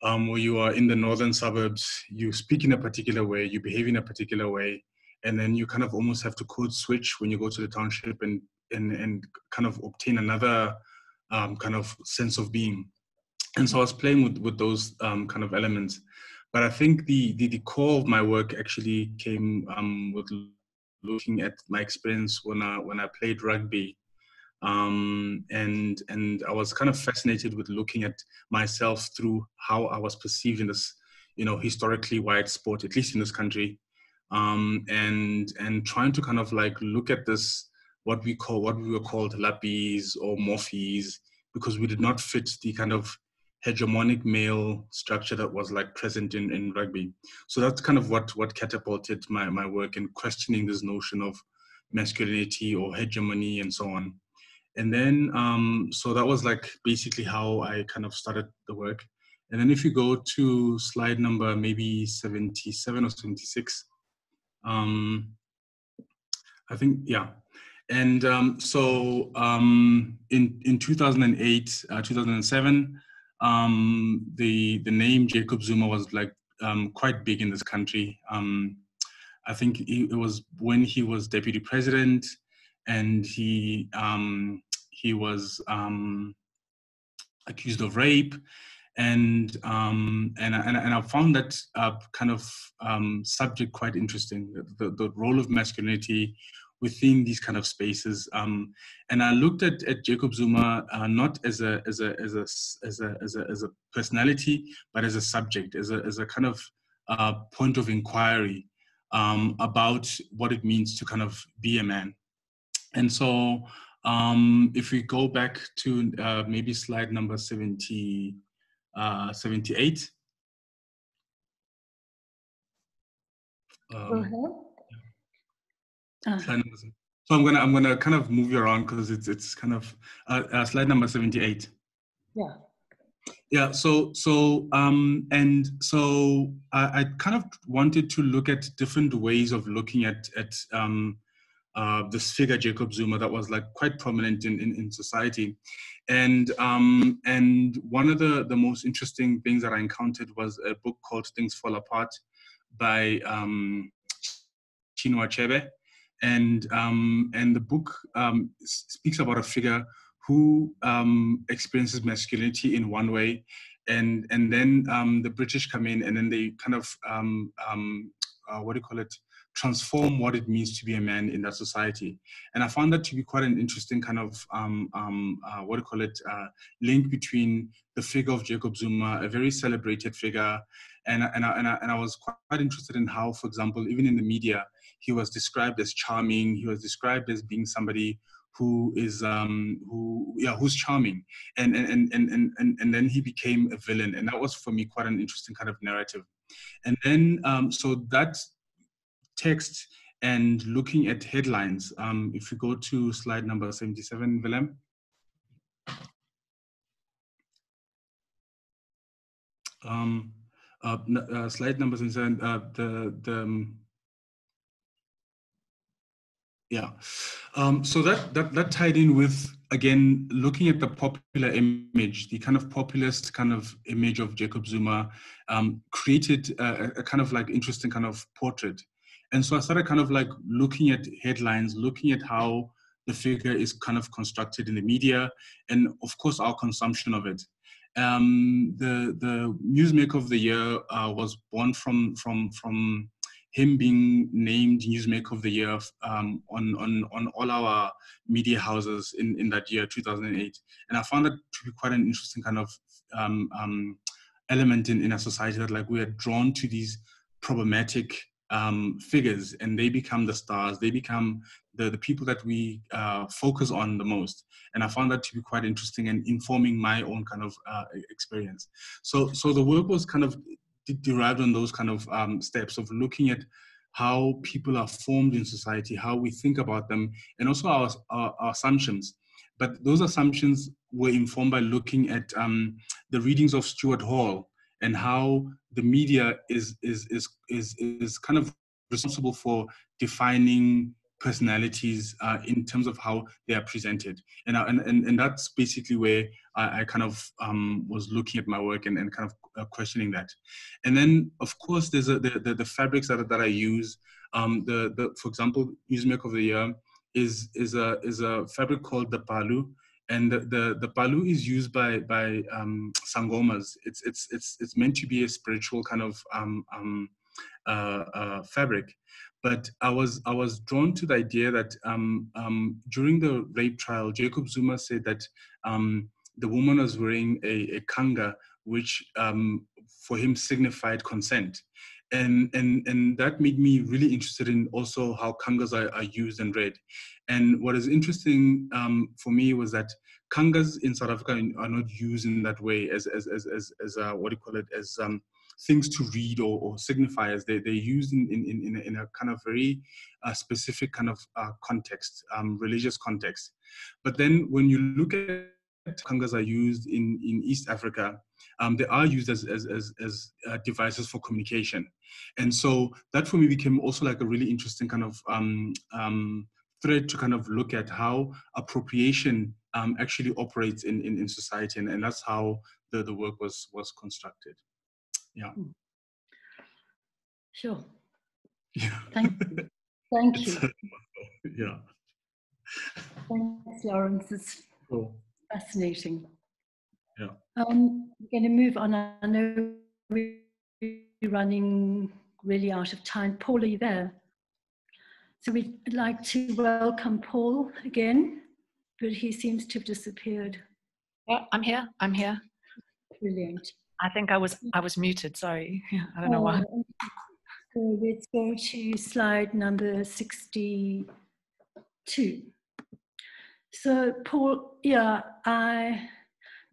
um, where you are in the northern suburbs, you speak in a particular way, you behave in a particular way, and then you kind of almost have to code switch when you go to the township and and and kind of obtain another um, kind of sense of being. And so I was playing with, with those um, kind of elements. But I think the, the, the core of my work actually came um, with looking at my experience when I, when I played rugby. Um, and, and I was kind of fascinated with looking at myself through how I was perceived in this, you know, historically white sport, at least in this country. Um, and, and trying to kind of like look at this, what we call, what we were called lappies or morphies, because we did not fit the kind of hegemonic male structure that was like present in, in rugby. So that's kind of what, what catapulted my, my work in questioning this notion of masculinity or hegemony and so on. And then, um, so that was like basically how I kind of started the work. And then if you go to slide number maybe seventy-seven or seventy-six, um, I think, yeah. And um, so um, in, in two thousand eight, uh, two thousand seven, um the the name Jacob Zuma was like um quite big in this country. um I think it was when he was deputy president, and he um he was um accused of rape, and um and and, and I found that uh, kind of um subject quite interesting, the, the role of masculinity within these kind of spaces, um, and I looked at, at Jacob Zuma uh, not as a as a as a as a as a as a personality, but as a subject, as a as a kind of uh, point of inquiry um, about what it means to kind of be a man. And so, um, if we go back to uh, maybe slide number seventy, seventy-eight. Um, Go ahead. Uh. So I'm gonna I'm gonna kind of move you around because it's it's kind of uh, uh, slide number seventy-eight. Yeah. Yeah. So so um and so I, I kind of wanted to look at different ways of looking at at um uh, this figure Jacob Zuma that was like quite prominent in in, in society, and um and one of the the most interesting things that I encountered was a book called Things Fall Apart by um, Chinua Achebe. And um, and the book um, speaks about a figure who um, experiences masculinity in one way, and and then um, the British come in, and then they kind of um, um, uh, what do you call it, transform what it means to be a man in that society. And I found that to be quite an interesting kind of um, um, uh, what do you call it, uh, link between the figure of Jacob Zuma, a very celebrated figure, and and I, and I, and I was quite interested in how, for example, even in the media, he was described as charming. He was described as being somebody who is, um, who, yeah, who's charming. And and and and and and then he became a villain, and that was for me quite an interesting kind of narrative. And then, um, so that text and looking at headlines. Um, if you go to slide number seventy-seven, Willem. Um, uh, uh, slide number seventy-seven. Uh, the the. Um, Yeah, um, so that, that that tied in with, again, looking at the popular image, the kind of populist kind of image of Jacob Zuma, um, created a, a kind of like interesting kind of portrait. And so I started kind of like looking at headlines, looking at how the figure is kind of constructed in the media, and of course our consumption of it. Um, the the Newsmaker of the Year uh, was born from from from. him being named Newsmaker of the Year um, on, on, on all our media houses in, in that year, two thousand eight. And I found that to be quite an interesting kind of um, um, element in, in our society, that like we are drawn to these problematic um, figures, and they become the stars, they become the, the people that we uh, focus on the most. And I found that to be quite interesting and informing my own kind of uh, experience. So, so the work was kind of derived on those kind of um, steps of looking at how people are formed in society, how we think about them, and also our, our, our assumptions. But those assumptions were informed by looking at um, the readings of Stuart Hall and how the media is is is is is kind of responsible for defining personalities uh, in terms of how they are presented. And, and, and, and that's basically where I, I kind of um, was looking at my work and, and kind of uh, questioning that. And then, of course, there's a, the, the, the fabrics that, that I use. Um, the, the, for example, Newsmaker of the Year is, is, a, is a fabric called the palu. And the, the, the palu is used by, by um, sangomas. It's, it's, it's, it's meant to be a spiritual kind of um, um, Uh, uh, fabric, but I was I was drawn to the idea that um, um, during the rape trial, Jacob Zuma said that um, the woman was wearing a, a kanga, which um, for him signified consent, and and and that made me really interested in also how kangas are, are used and read. And what is interesting um, for me was that kangas in South Africa are not used in that way as as as as, as uh, what do you call it as um, things to read or, or signifiers. They, they're used in, in, in, in a kind of very uh, specific kind of uh, context, um, religious context. But then when you look at kangas are used in, in East Africa, um, they are used as, as, as, as uh, devices for communication. And so that for me became also like a really interesting kind of um, um, thread to kind of look at how appropriation um, actually operates in, in, in society. And, and that's how the, the work was, was constructed. Yeah. Sure. Yeah. Thank you. Thank you. Yeah. Thanks, Lawrence. It's cool. Fascinating. Yeah. Um, we're going to move on. I know we're running really out of time. Paul, are you there? So we'd like to welcome Paul again, but he seems to have disappeared. Yeah, I'm here. I'm here. Brilliant. I think I was I was muted. Sorry, I don't know why. So let's go to slide number sixty-two. So Paul, yeah, I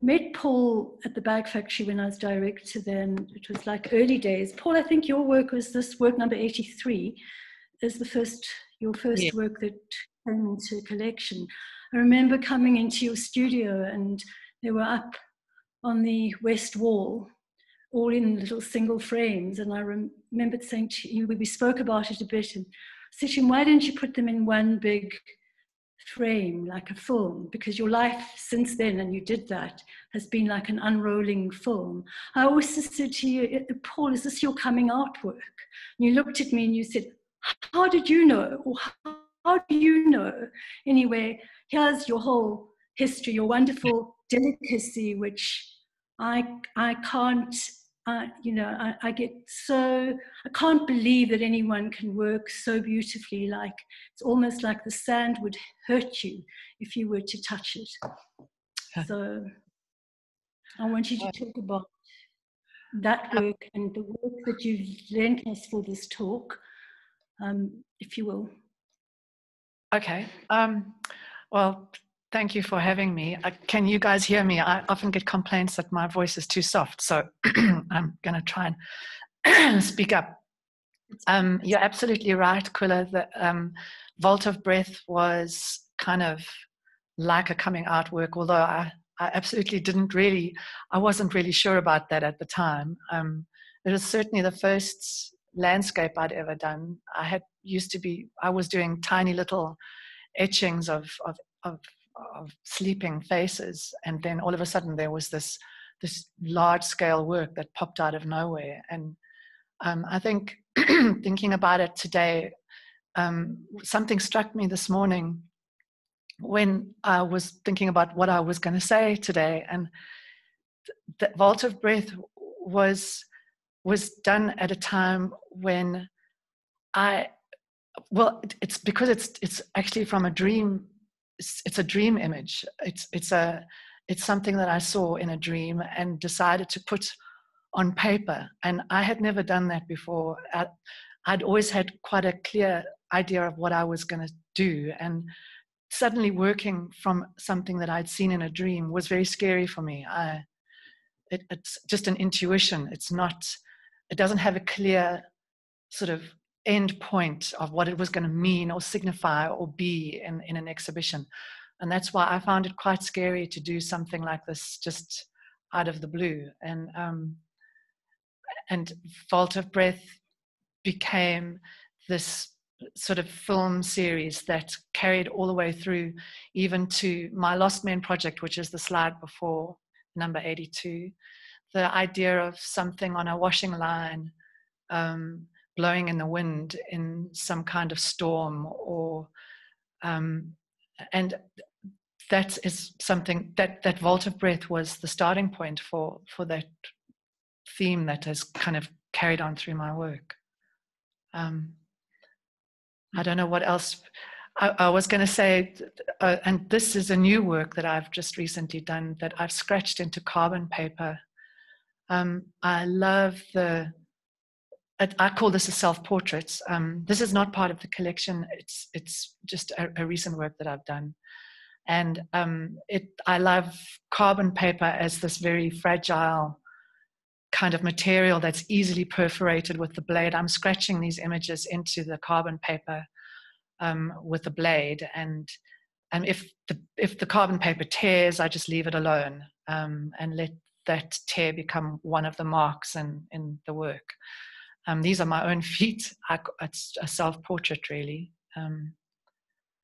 met Paul at the Bag Factory when I was director then. It was like early days. Paul, I think your work was this work number eighty-three, is the first your first yeah. work that came into collection. I remember coming into your studio and they were up on the west wall, all in little single frames. And I rem remembered saying to you, we spoke about it a bit, and said to him, why didn't you put them in one big frame, like a film? Because your life since then, and you did that, has been like an unrolling film. I also said to you, Paul, is this your coming out work? And you looked at me and you said, how did you know? Or how do you know? Anyway, here's your whole history, your wonderful delicacy, which I, I can't, uh, you know, I, I get so, I can't believe that anyone can work so beautifully. Like, it's almost like the sand would hurt you if you were to touch it. So I want you to talk about that work and the work that you've lent us for this talk, um, if you will. Okay. Um, well, thank you for having me. Uh, can you guys hear me? I often get complaints that my voice is too soft, so I'm going to try and speak up. Um, you're absolutely right, Quilla. The um, Vault of Breath was kind of like a coming out work, although I, I absolutely didn't really, I wasn't really sure about that at the time. Um, it was certainly the first landscape I'd ever done. I had used to be, I was doing tiny little etchings of, of, of of sleeping faces, and then all of a sudden there was this this large scale work that popped out of nowhere. And um, I think thinking about it today, um, something struck me this morning when I was thinking about what I was going to say today, and the Vault of Breath was was done at a time when I, well, it's because it's it's actually from a dream. It's, it's a dream image. It's, it's, a, it's something that I saw in a dream and decided to put on paper. And I had never done that before. I, I'd always had quite a clear idea of what I was going to do. And suddenly working from something that I'd seen in a dream was very scary for me. I, it, it's just an intuition. It's not, it doesn't have a clear sort of end point of what it was going to mean or signify or be in, in an exhibition. And that's why I found it quite scary to do something like this just out of the blue. And um, and Vault of Breath became this sort of film series that carried all the way through even to my Lost Men project, which is the slide before number eighty-two. The idea of something on a washing line, um, blowing in the wind in some kind of storm, or um, and that is something that that Vault of Breath was the starting point for for that theme that has kind of carried on through my work. Um, I don't know what else. I, I was going to say, uh, and this is a new work that I've just recently done that I've scratched into carbon paper. Um, I love the, I, I call this a self-portrait. Um, this is not part of the collection. It's, it's just a, a recent work that I've done. And um, it, I love carbon paper as this very fragile kind of material that's easily perforated with the blade. I'm scratching these images into the carbon paper um, with the blade, and and if the if the carbon paper tears, I just leave it alone um, and let that tear become one of the marks in in the work. Um, these are my own feet. I, it's a self-portrait really, um,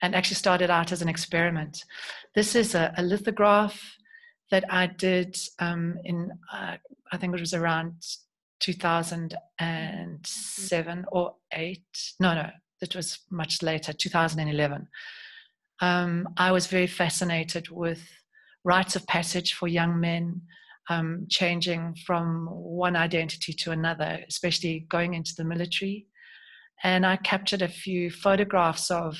and actually started out as an experiment. This is a, a lithograph that I did um, in, uh, I think it was around two thousand seven or eight. No, no, it was much later, two thousand eleven. Um, I was very fascinated with rites of passage for young men, um, changing from one identity to another, especially going into the military. And I captured a few photographs of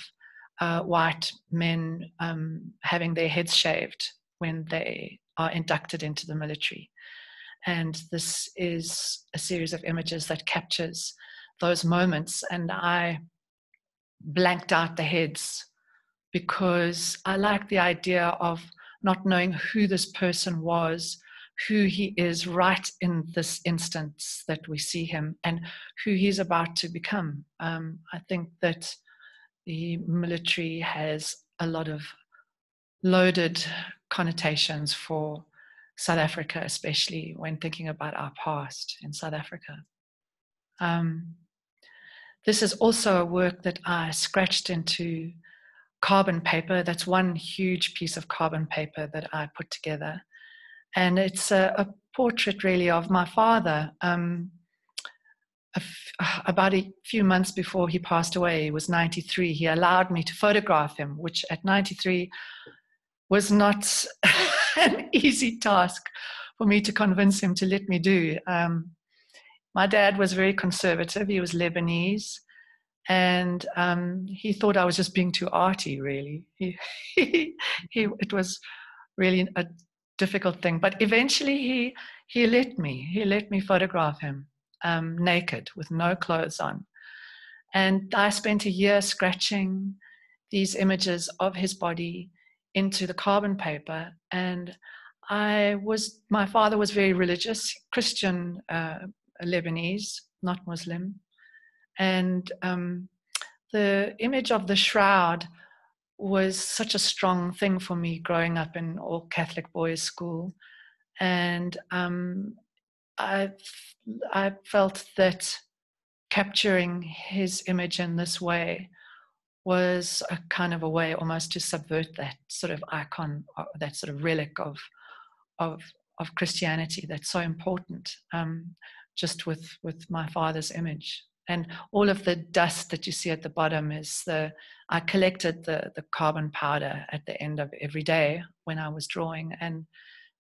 uh, white men um, having their heads shaved when they are inducted into the military. And this is a series of images that captures those moments. And I blanked out the heads because I like the idea of not knowing who this person was, who he is right in this instance that we see him, and who he's about to become. Um, I think that the military has a lot of loaded connotations for South Africa, especially when thinking about our past in South Africa. Um, this is also a work that I scratched into carbon paper. That's one huge piece of carbon paper that I put together. And it's a, a portrait really of my father. Um, a f about a few months before he passed away, he was ninety-three. He allowed me to photograph him, which at ninety-three was not an easy task for me to convince him to let me do. Um, my dad was very conservative. He was Lebanese, and um, he thought I was just being too arty, really. He, he, he, it was really a difficult thing, but eventually he, he let me. He let me photograph him um, naked with no clothes on. And I spent a year scratching these images of his body into the carbon paper. And I was, my father was very religious, Christian, uh, Lebanese, not Muslim. And um, the image of the shroud was such a strong thing for me growing up in all Catholic boys' school. And um, I, I felt that capturing his image in this way was a kind of a way almost to subvert that sort of icon, that sort of relic of of, of Christianity that's so important, um, just with, with my father's image. And all of the dust that you see at the bottom is the, I collected the, the carbon powder at the end of every day when I was drawing, and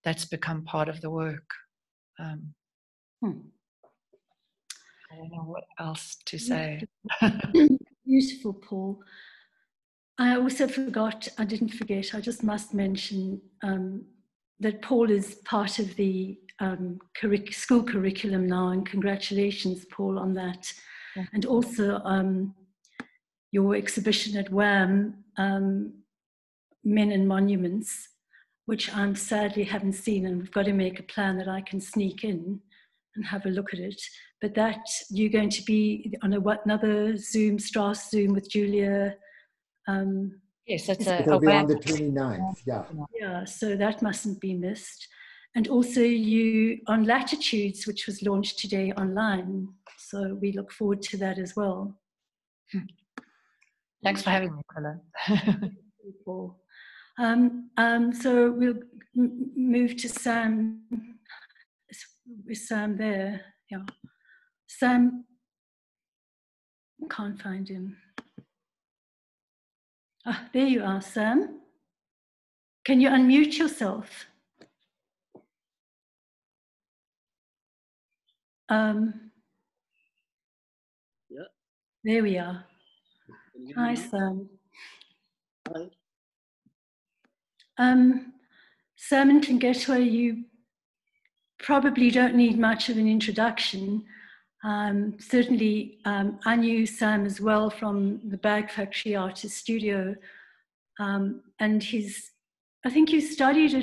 that's become part of the work. Um, hmm. I don't know what else to say. Beautiful, Paul. I also forgot, I didn't forget, I just must mention um, that Paul is part of the um, curric school curriculum now, and congratulations, Paul, on that. Yeah. And also um, your exhibition at WAM, um, Men and Monuments, which I'm sadly haven't seen, and we've got to make a plan that I can sneak in and have a look at it. But that you're going to be on a what another Zoom, Strauss Zoom with Julia. Um, yes, that's a, it'll a be on the twenty-ninth. Yeah. Yeah. So that mustn't be missed. And also you on Latitudes, which was launched today online. So we look forward to that as well. Thanks for having me, Preller. um, um, so we'll move to Sam. Is Sam there? Yeah. Sam, can't find him. Ah, there you are, Sam. Can you unmute yourself? Um, yeah. There we are. Hi, Sam. Hi. Um, Sam Nhlengethwa, you probably don't need much of an introduction. Um, certainly, um, I knew Sam as well from the Bag Factory Artist Studio. Um, and he's, I think you studied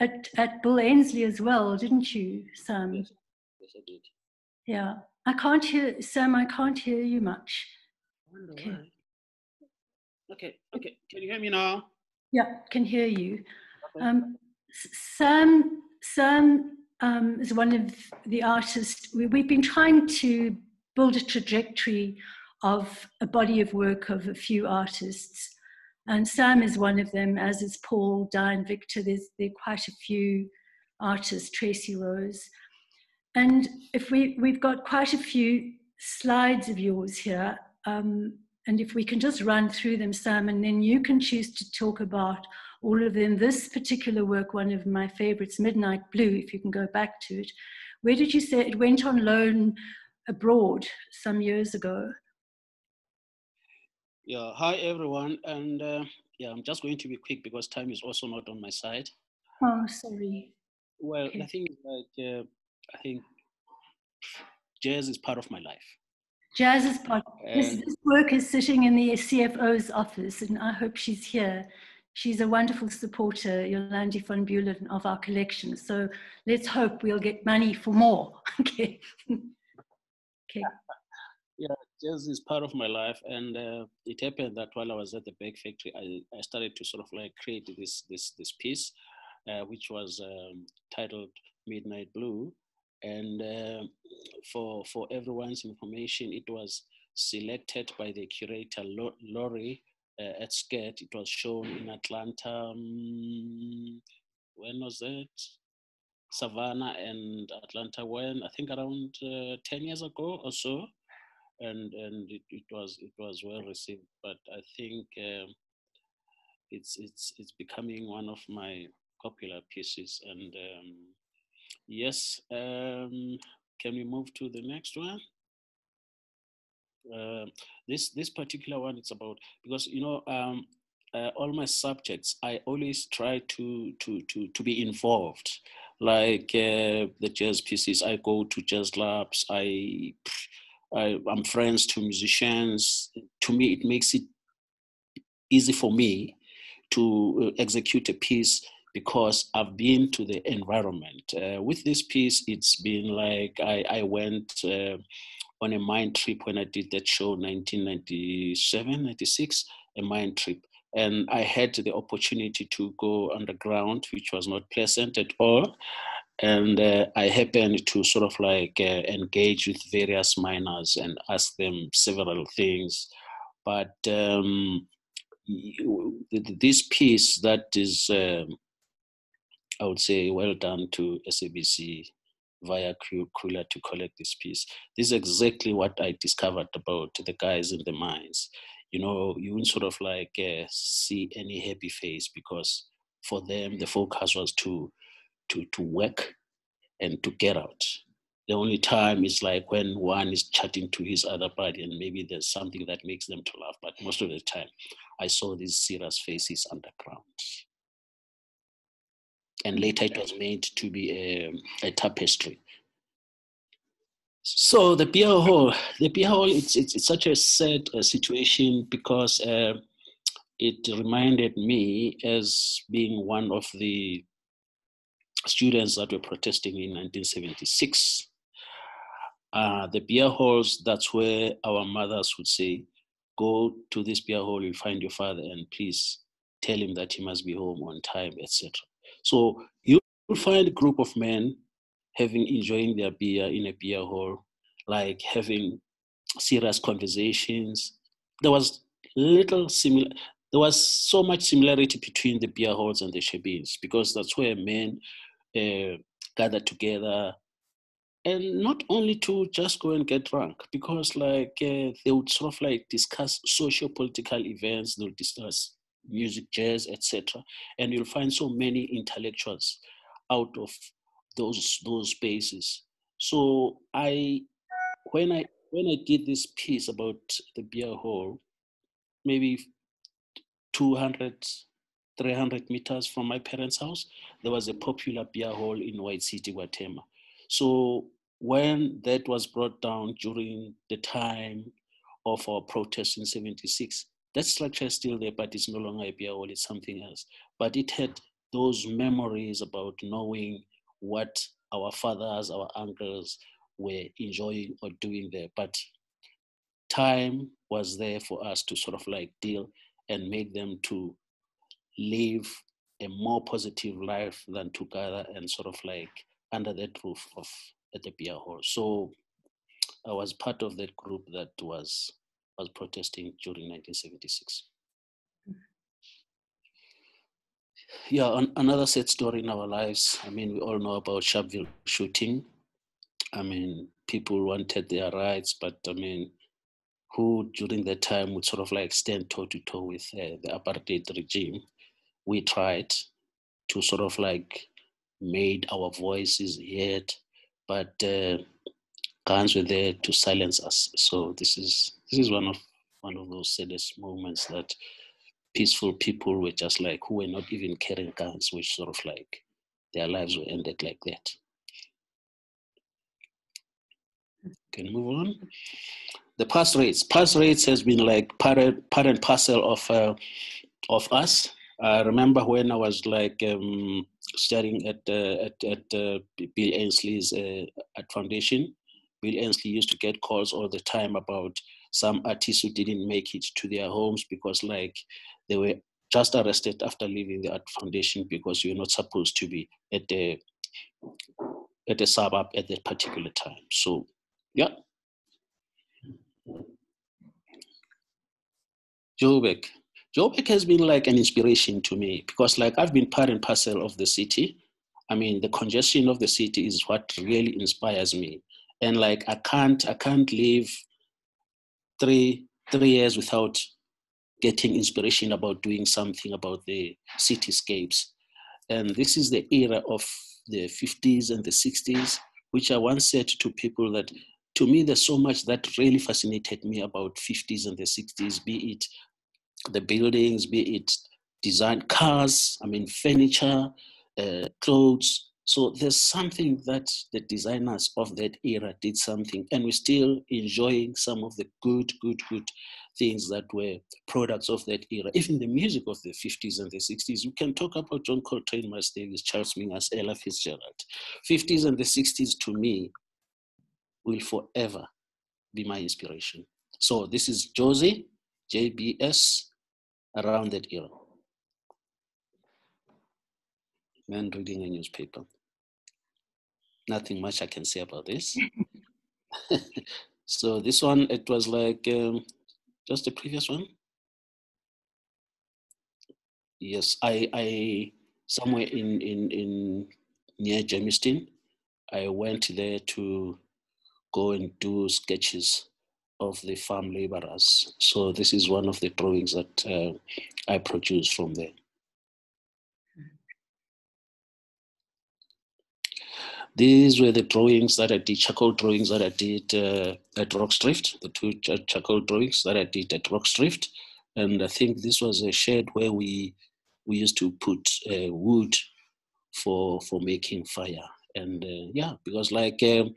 at, at, at Bill Ainsley as well, didn't you, Sam? Yes, yes I did. Yeah. I can't hear, Sam, I can't hear you much. Okay. okay, okay. Can you hear me now? Yeah, can hear you. Okay. Um, Sam, Sam um, is one of the artists. We, we've been trying to build a trajectory of a body of work of a few artists. And Sam is one of them, as is Paul, Diane Victor. There's, there are quite a few artists, Tracy Rose. And if we, we've got quite a few slides of yours here. Um, and if we can just run through them, Sam, and then you can choose to talk about all of them. This particular work, one of my favorites, Midnight Blue, if you can go back to it. Where did you say it went on loan abroad some years ago? Yeah, hi everyone. And uh, yeah, I'm just going to be quick because time is also not on my side. Oh, sorry. Well, okay. The thing is that uh, I think jazz is part of my life. Jazz is part. This, this work is sitting in the C F O's office, and I hope she's here. She's a wonderful supporter, Yolandi von Buelen, of our collection. So let's hope we'll get money for more. Okay. Okay. Yeah, jazz is part of my life, and uh, it happened that while I was at the Bag Factory, I, I started to sort of like create this this this piece, uh, which was um, titled Midnight Blue. And uh, for for everyone's information, it was selected by the curator Laurie uh, at SCAD. It was shown in Atlanta. Um, when was that? Savannah and Atlanta. When I think around uh, ten years ago or so, and and it, it was it was well received. But I think um, it's it's it's becoming one of my popular pieces and. Um, Yes, um, can we move to the next one? Uh, this this particular one, it's about, because you know, um, uh, all my subjects, I always try to to to to be involved. Like uh, the jazz pieces, I go to jazz labs. I, I I'm friends to musicians. To me, it makes it easy for me to execute a piece, because I've been to the environment. Uh, with this piece, it's been like I, I went uh, on a mind trip when I did that show, nineteen ninety-seven, ninety-six, a mind trip. And I had the opportunity to go underground, which was not pleasant at all. And uh, I happened to sort of like uh, engage with various miners and ask them several things. But um, this piece that is, um, I would say, well done to S A B C via Kula to collect this piece. This is exactly what I discovered about the guys in the mines. You know, you wouldn't sort of like uh, see any happy face, because for them, the focus was to, to, to work and to get out. The only time is like when one is chatting to his other party and maybe there's something that makes them to laugh. But most of the time, I saw these serious faces underground. And later it was made to be a, a tapestry. So the beer hall, the beer hall, it's, it's, it's such a sad uh, situation, because uh, it reminded me as being one of the students that were protesting in nineteen seventy-six. Uh, the beer halls, that's where our mothers would say, go to this beer hall, you'll find your father, and please tell him that he must be home on time, et cetera. So you you'll find a group of men having, enjoying their beer in a beer hall, like having serious conversations. There was little similar, there was so much similarity between the beer halls and the shebeens, because that's where men uh, gathered together, and not only to just go and get drunk, because like uh, they would sort of like discuss socio-political events, they would discuss music, jazz, et cetera. And you'll find so many intellectuals out of those those spaces. So I, when I when I did this piece about the beer hall, maybe two hundred, three hundred meters from my parents' house, there was a popular beer hall in White City, Guatemala. So when that was brought down during the time of our protests in seventy-six, that structure is still there, but it's no longer a beer hall, it's something else. But it had those memories about knowing what our fathers, our uncles were enjoying or doing there. But time was there for us to sort of like deal and make them to live a more positive life than to gather and sort of like under that roof of at the beer hall. So I was part of that group that was was protesting during nineteen seventy-six. Yeah, on, another sad story in our lives. I mean, we all know about Sharpeville shooting. I mean, people wanted their rights, but I mean, who during that time would sort of like stand toe to toe with uh, the apartheid regime? We tried to sort of like made our voices heard, but uh, guns were there to silence us. So this is this is one of one of those saddest moments, that peaceful people were just like, who were not even carrying guns, which sort of like their lives were ended like that. Can move on. The pass rates. Pass rates has been like part part and parcel of uh, of us. I remember when I was like um, studying at uh, at, at uh, Bill Ainsley's uh, at foundation. Bill Ainsley used to get calls all the time about some artists who didn't make it to their homes because like they were just arrested after leaving the art foundation, because you're not supposed to be at the at the suburb at that particular time. So yeah. Joburg. Joburg has been like an inspiration to me, because like I've been part and parcel of the city. I mean, the congestion of the city is what really inspires me. And like, I can't, I can't live three, three years without getting inspiration about doing something about the cityscapes. And this is the era of the fifties and the sixties, which I once said to people that, to me, there's so much that really fascinated me about fifties and the sixties, be it the buildings, be it design, cars, I mean, furniture, uh, clothes. So there's something that the designers of that era did something, and we're still enjoying some of the good, good, good things that were products of that era. Even the music of the fifties and the sixties, we can talk about John Coltrane, Miles Davis, Charles Mingus, Ella Fitzgerald. fifties and the sixties to me will forever be my inspiration. So this is Josie, J B S, around that era. Man reading a newspaper. Nothing much I can say about this. So this one, it was like um, just the previous one. Yes, I, I somewhere in in in near Germiston, I went there to go and do sketches of the farm laborers. So this is one of the drawings that uh, I produced from there. These were the drawings that I did, charcoal drawings that I did uh, at Rockstrift, the two charcoal drawings that I did at Rockstrift. And I think this was a shed where we we used to put uh, wood for for making fire. And uh, yeah, because like um,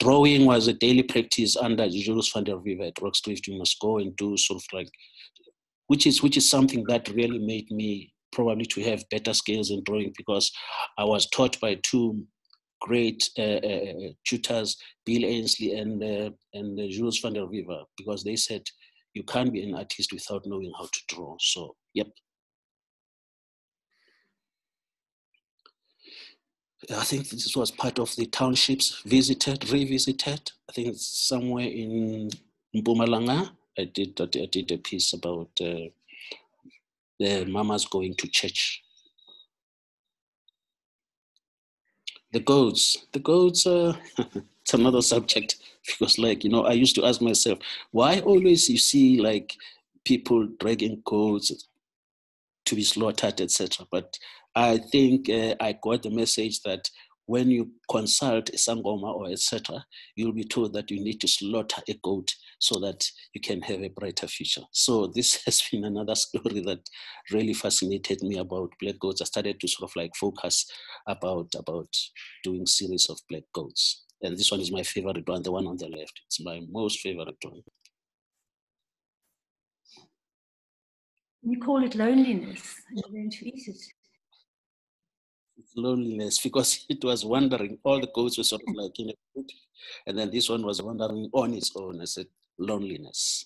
drawing was a daily practice under Jules van der Vive at Rockstrift. You must go and do sort of like, which is, which is something that really made me probably to have better skills in drawing, because I was taught by two great uh, uh, tutors, Bill Ainsley and, uh, and uh, Jules van der Vive, because they said, you can't be an artist without knowing how to draw. So, yep. I think this was part of the townships visited, revisited. I think it's somewhere in Mpumalanga. I did, I did a piece about uh, the mamas going to church. The goats, the goats, uh, it's another subject because like, you know, I used to ask myself, why always you see like people dragging goats to be slaughtered, et cetera. But I think uh, I got the message that when you consult a sangoma or et cetera, you'll be told that you need to slaughter a goat so that you can have a brighter future. So this has been another story that really fascinated me about black goats. I started to sort of like focus about, about doing series of black goats. And this one is my favorite one, the one on the left. It's my most favorite one. You call it loneliness, you're going to eat it. Loneliness, because it was wandering. All the goats were sort of like in a group, and then this one was wandering on its own. I said, loneliness.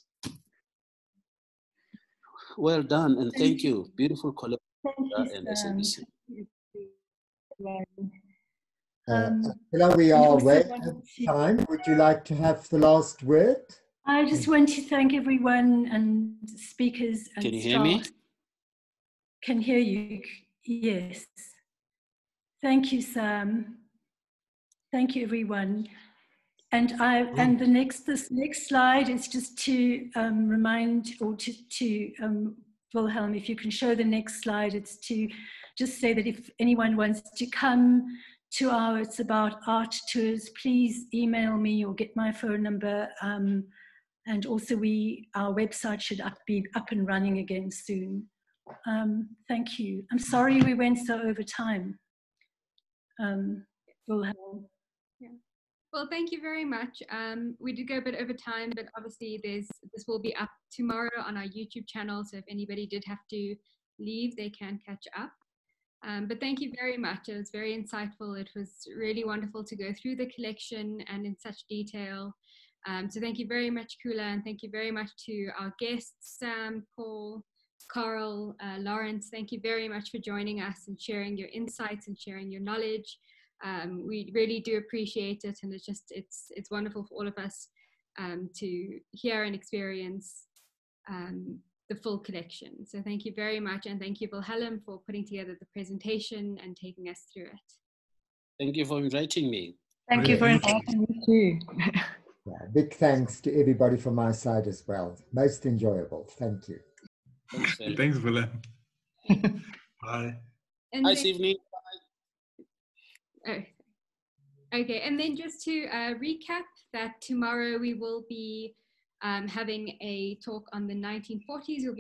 Well done, and thank you. Beautiful collaboration and S A B C. Um, uh, we are way out of time. Would you like to have the last word? I just want to thank everyone and speakers. And can you hear me? Can hear you, yes. Thank you, Sam. Thank you, everyone. And I and the next this next slide is just to um, remind or to, to um, Wilhelm, if you can show the next slide, it's to just say that if anyone wants to come to our It's About Art tours, please email me or get my phone number. Um, and also, we our website should up, be up and running again soon. Um, thank you. I'm sorry we went so over time. Um, we'll, have... yeah. Well, thank you very much. Um, we did go a bit over time, but obviously there's, this will be up tomorrow on our YouTube channel, so if anybody did have to leave, they can catch up. Um, but thank you very much. It was very insightful. It was really wonderful to go through the collection and in such detail. Um, so thank you very much, Kula, and thank you very much to our guests, Sam, Paul, Karel, uh, Lawrence, thank you very much for joining us and sharing your insights and sharing your knowledge. Um, we really do appreciate it, and it's just it's it's wonderful for all of us um, to hear and experience um, the full collection. So thank you very much, and thank you, Wilhelm, for putting together the presentation and taking us through it. Thank you for inviting me. Thank Brilliant. you for inviting me too. Yeah, big thanks to everybody from my side as well. Most enjoyable. Thank you. Thanks, Thanks Wilhelm. Bye. And nice then, evening. Bye. Oh, okay, and then just to uh, recap that tomorrow we will be um, having a talk on the nineteen forties. We'll be